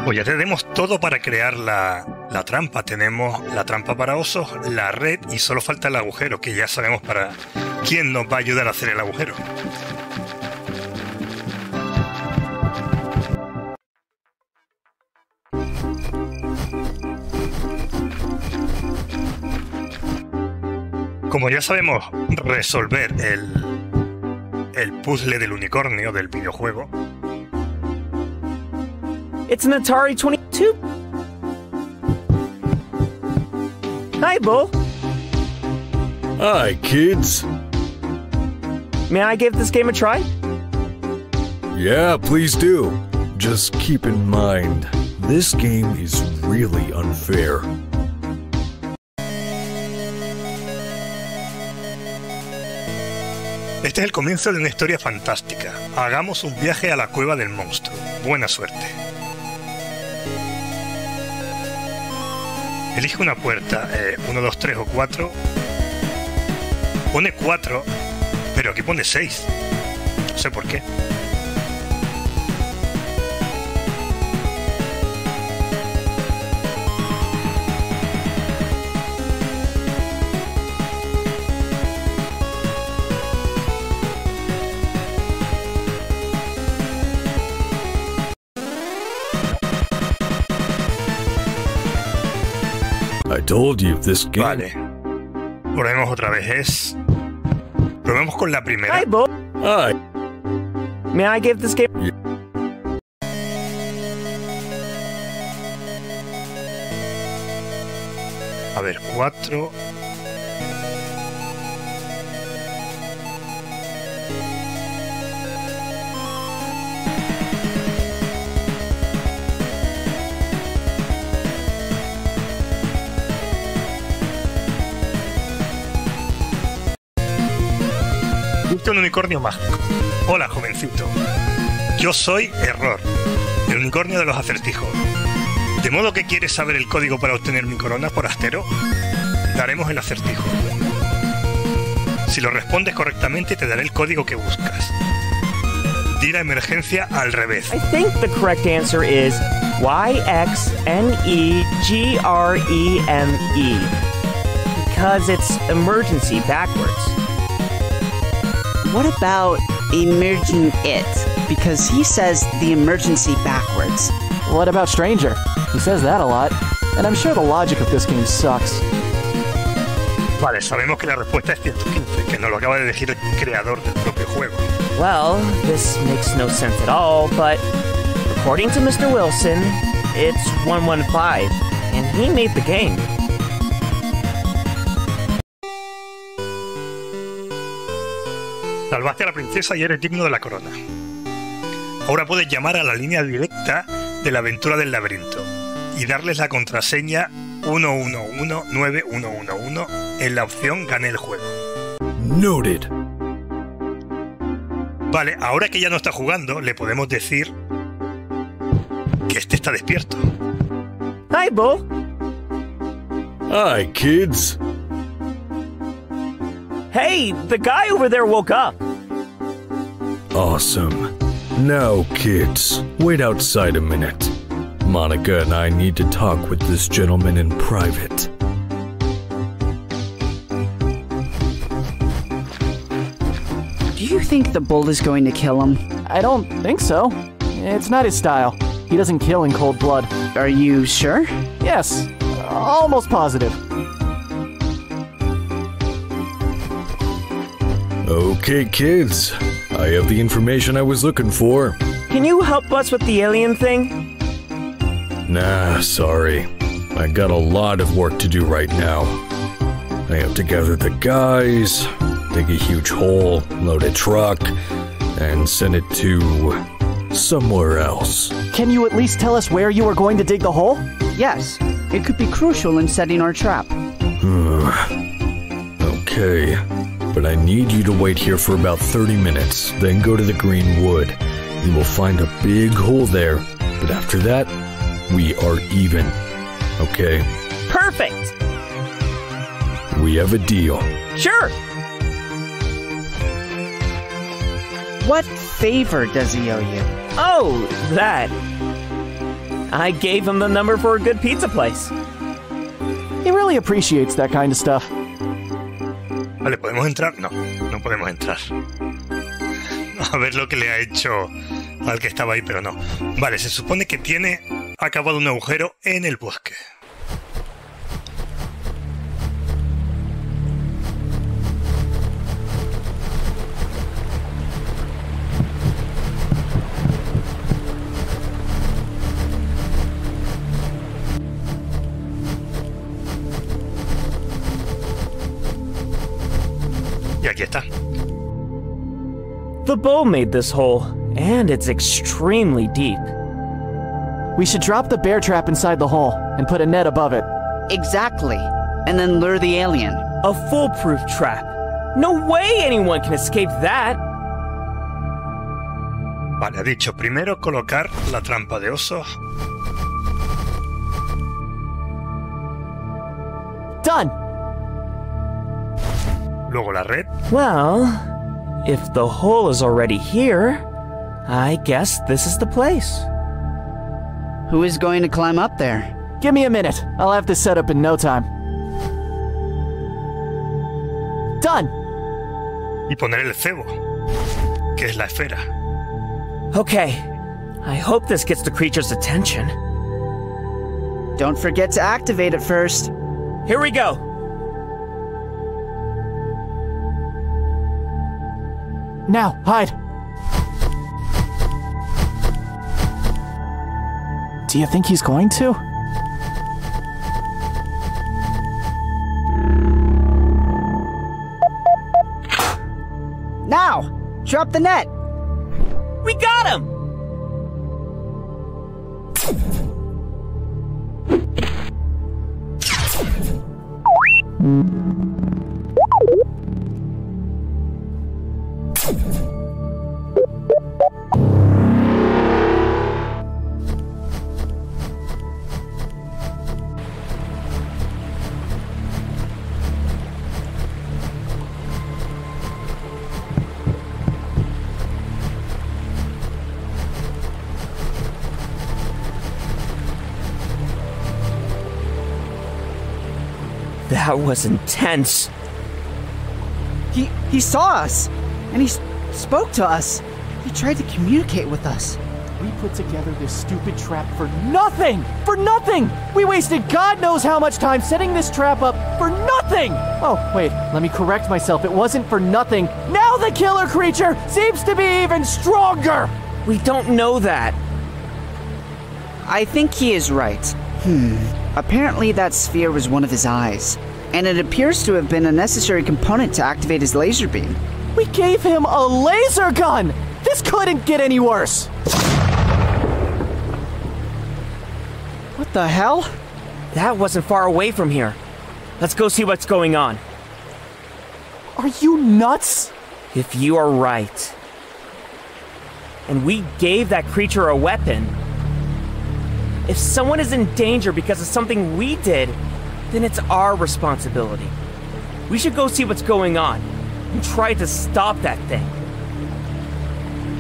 Pues ya tenemos todo para crear la, la trampa. Tenemos la trampa para osos, la red y solo falta el agujero, que ya sabemos para quién nos va a ayudar a hacer el agujero. Como ya sabemos resolver el, el puzzle del unicornio del videojuego. It's an Atari twenty-two. Hi, Bull. Hi, kids. May I give this game a try? Yeah, please do. Just keep in mind, this game is really unfair. Este es el comienzo de una historia fantástica. Hagamos un viaje a la cueva del monstruo. Buena suerte. Elige una puerta, uno, dos, tres o cuatro. Pone cuatro, pero aquí pone seis. No sé por qué. Told you this game. Vale. Probemos otra vez. Es. Probemos con la primera. Hi, Bo. Hi. May I give this game? Yeah. A ver, cuatro. Un unicornio mágico. Hola, jovencito. Yo soy Error, el unicornio de los acertijos. ¿De modo que quieres saber el código para obtener mi corona, forastero? Daremos el acertijo. Si lo respondes correctamente, te daré el código que buscas. Di la emergencia al revés. I think the correct answer is Y X N E G R E M E, because it's emergency backwards. What about emerging it? Because he says the emergency backwards. What about stranger? He says that a lot, and I'm sure the logic of this game sucks. Vale, sabemos que la respuesta es ciento quince, que nos lo acaba de decir el creador del propio juego. Well, this makes no sense at all, but according to Mister Wilson, it's one one five, and he made the game. Salvaste a la princesa y eres digno de la corona. Ahora puedes llamar a la línea directa de la aventura del laberinto y darles la contraseña uno uno uno nueve uno uno uno en la opción Gané el juego. Noted. Vale, ahora que ya no está jugando, le podemos decir que este está despierto. Hi, Bo. Hi, kids. Hey, the guy over there woke up. Awesome. Now, kids, wait outside a minute. Monica and I need to talk with this gentleman in private. Do you think the bull is going to kill him? I don't think so. It's not his style. He doesn't kill in cold blood. Are you sure? Yes, almost positive. Okay, kids. I have the information I was looking for. Can you help us with the alien thing? Nah, sorry. I got a lot of work to do right now. I have to gather the guys, dig a huge hole, load a truck, and send it to... somewhere else. Can you at least tell us where you are going to dig the hole? Yes. It could be crucial in setting our trap. Okay. But I need you to wait here for about thirty minutes, then go to the green wood. You will find a big hole there, but after that, we are even. Okay? Perfect! We have a deal. Sure! What favor does he owe you? Oh, that. I gave him the number for a good pizza place. He really appreciates that kind of stuff. Vale, ¿podemos entrar? No, no podemos entrar. A ver lo que le ha hecho al que estaba ahí, pero no. Vale, se supone que tiene acabado un agujero en el bosque. The bow made this hole, and it's extremely deep. We should drop the bear trap inside the hole and put a net above it. Exactly, and then lure the alien. A foolproof trap. No way anyone can escape that. Vale, ha dicho primero colocar la trampa de osos. Done. Luego la red. Well. If the hole is already here, I guess this is the place. Who is going to climb up there? Give me a minute. I'll have this set up in no time. Done! Y poner el cebo, que es la esfera. Okay. I hope this gets the creature's attention. Don't forget to activate it first. Here we go. Now, hide! Do you think he's going to? Now! Drop the net! We got him! That was intense. He he saw us, and he spoke to us. He tried to communicate with us. We put together this stupid trap for nothing! For nothing! We wasted God knows how much time setting this trap up for nothing! Oh, wait, let me correct myself. It wasn't for nothing. Now the killer creature seems to be even stronger! We don't know that. I think he is right. Hmm. Apparently that sphere was one of his eyes. And it appears to have been a necessary component to activate his laser beam. We gave him a laser gun! This couldn't get any worse! What the hell? That wasn't far away from here. Let's go see what's going on. Are you nuts? If you are right. And we gave that creature a weapon. If someone is in danger because of something we did, then it's our responsibility. We should go see what's going on and try to stop that thing.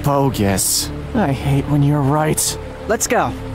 Bogus. I hate when you're right. Let's go.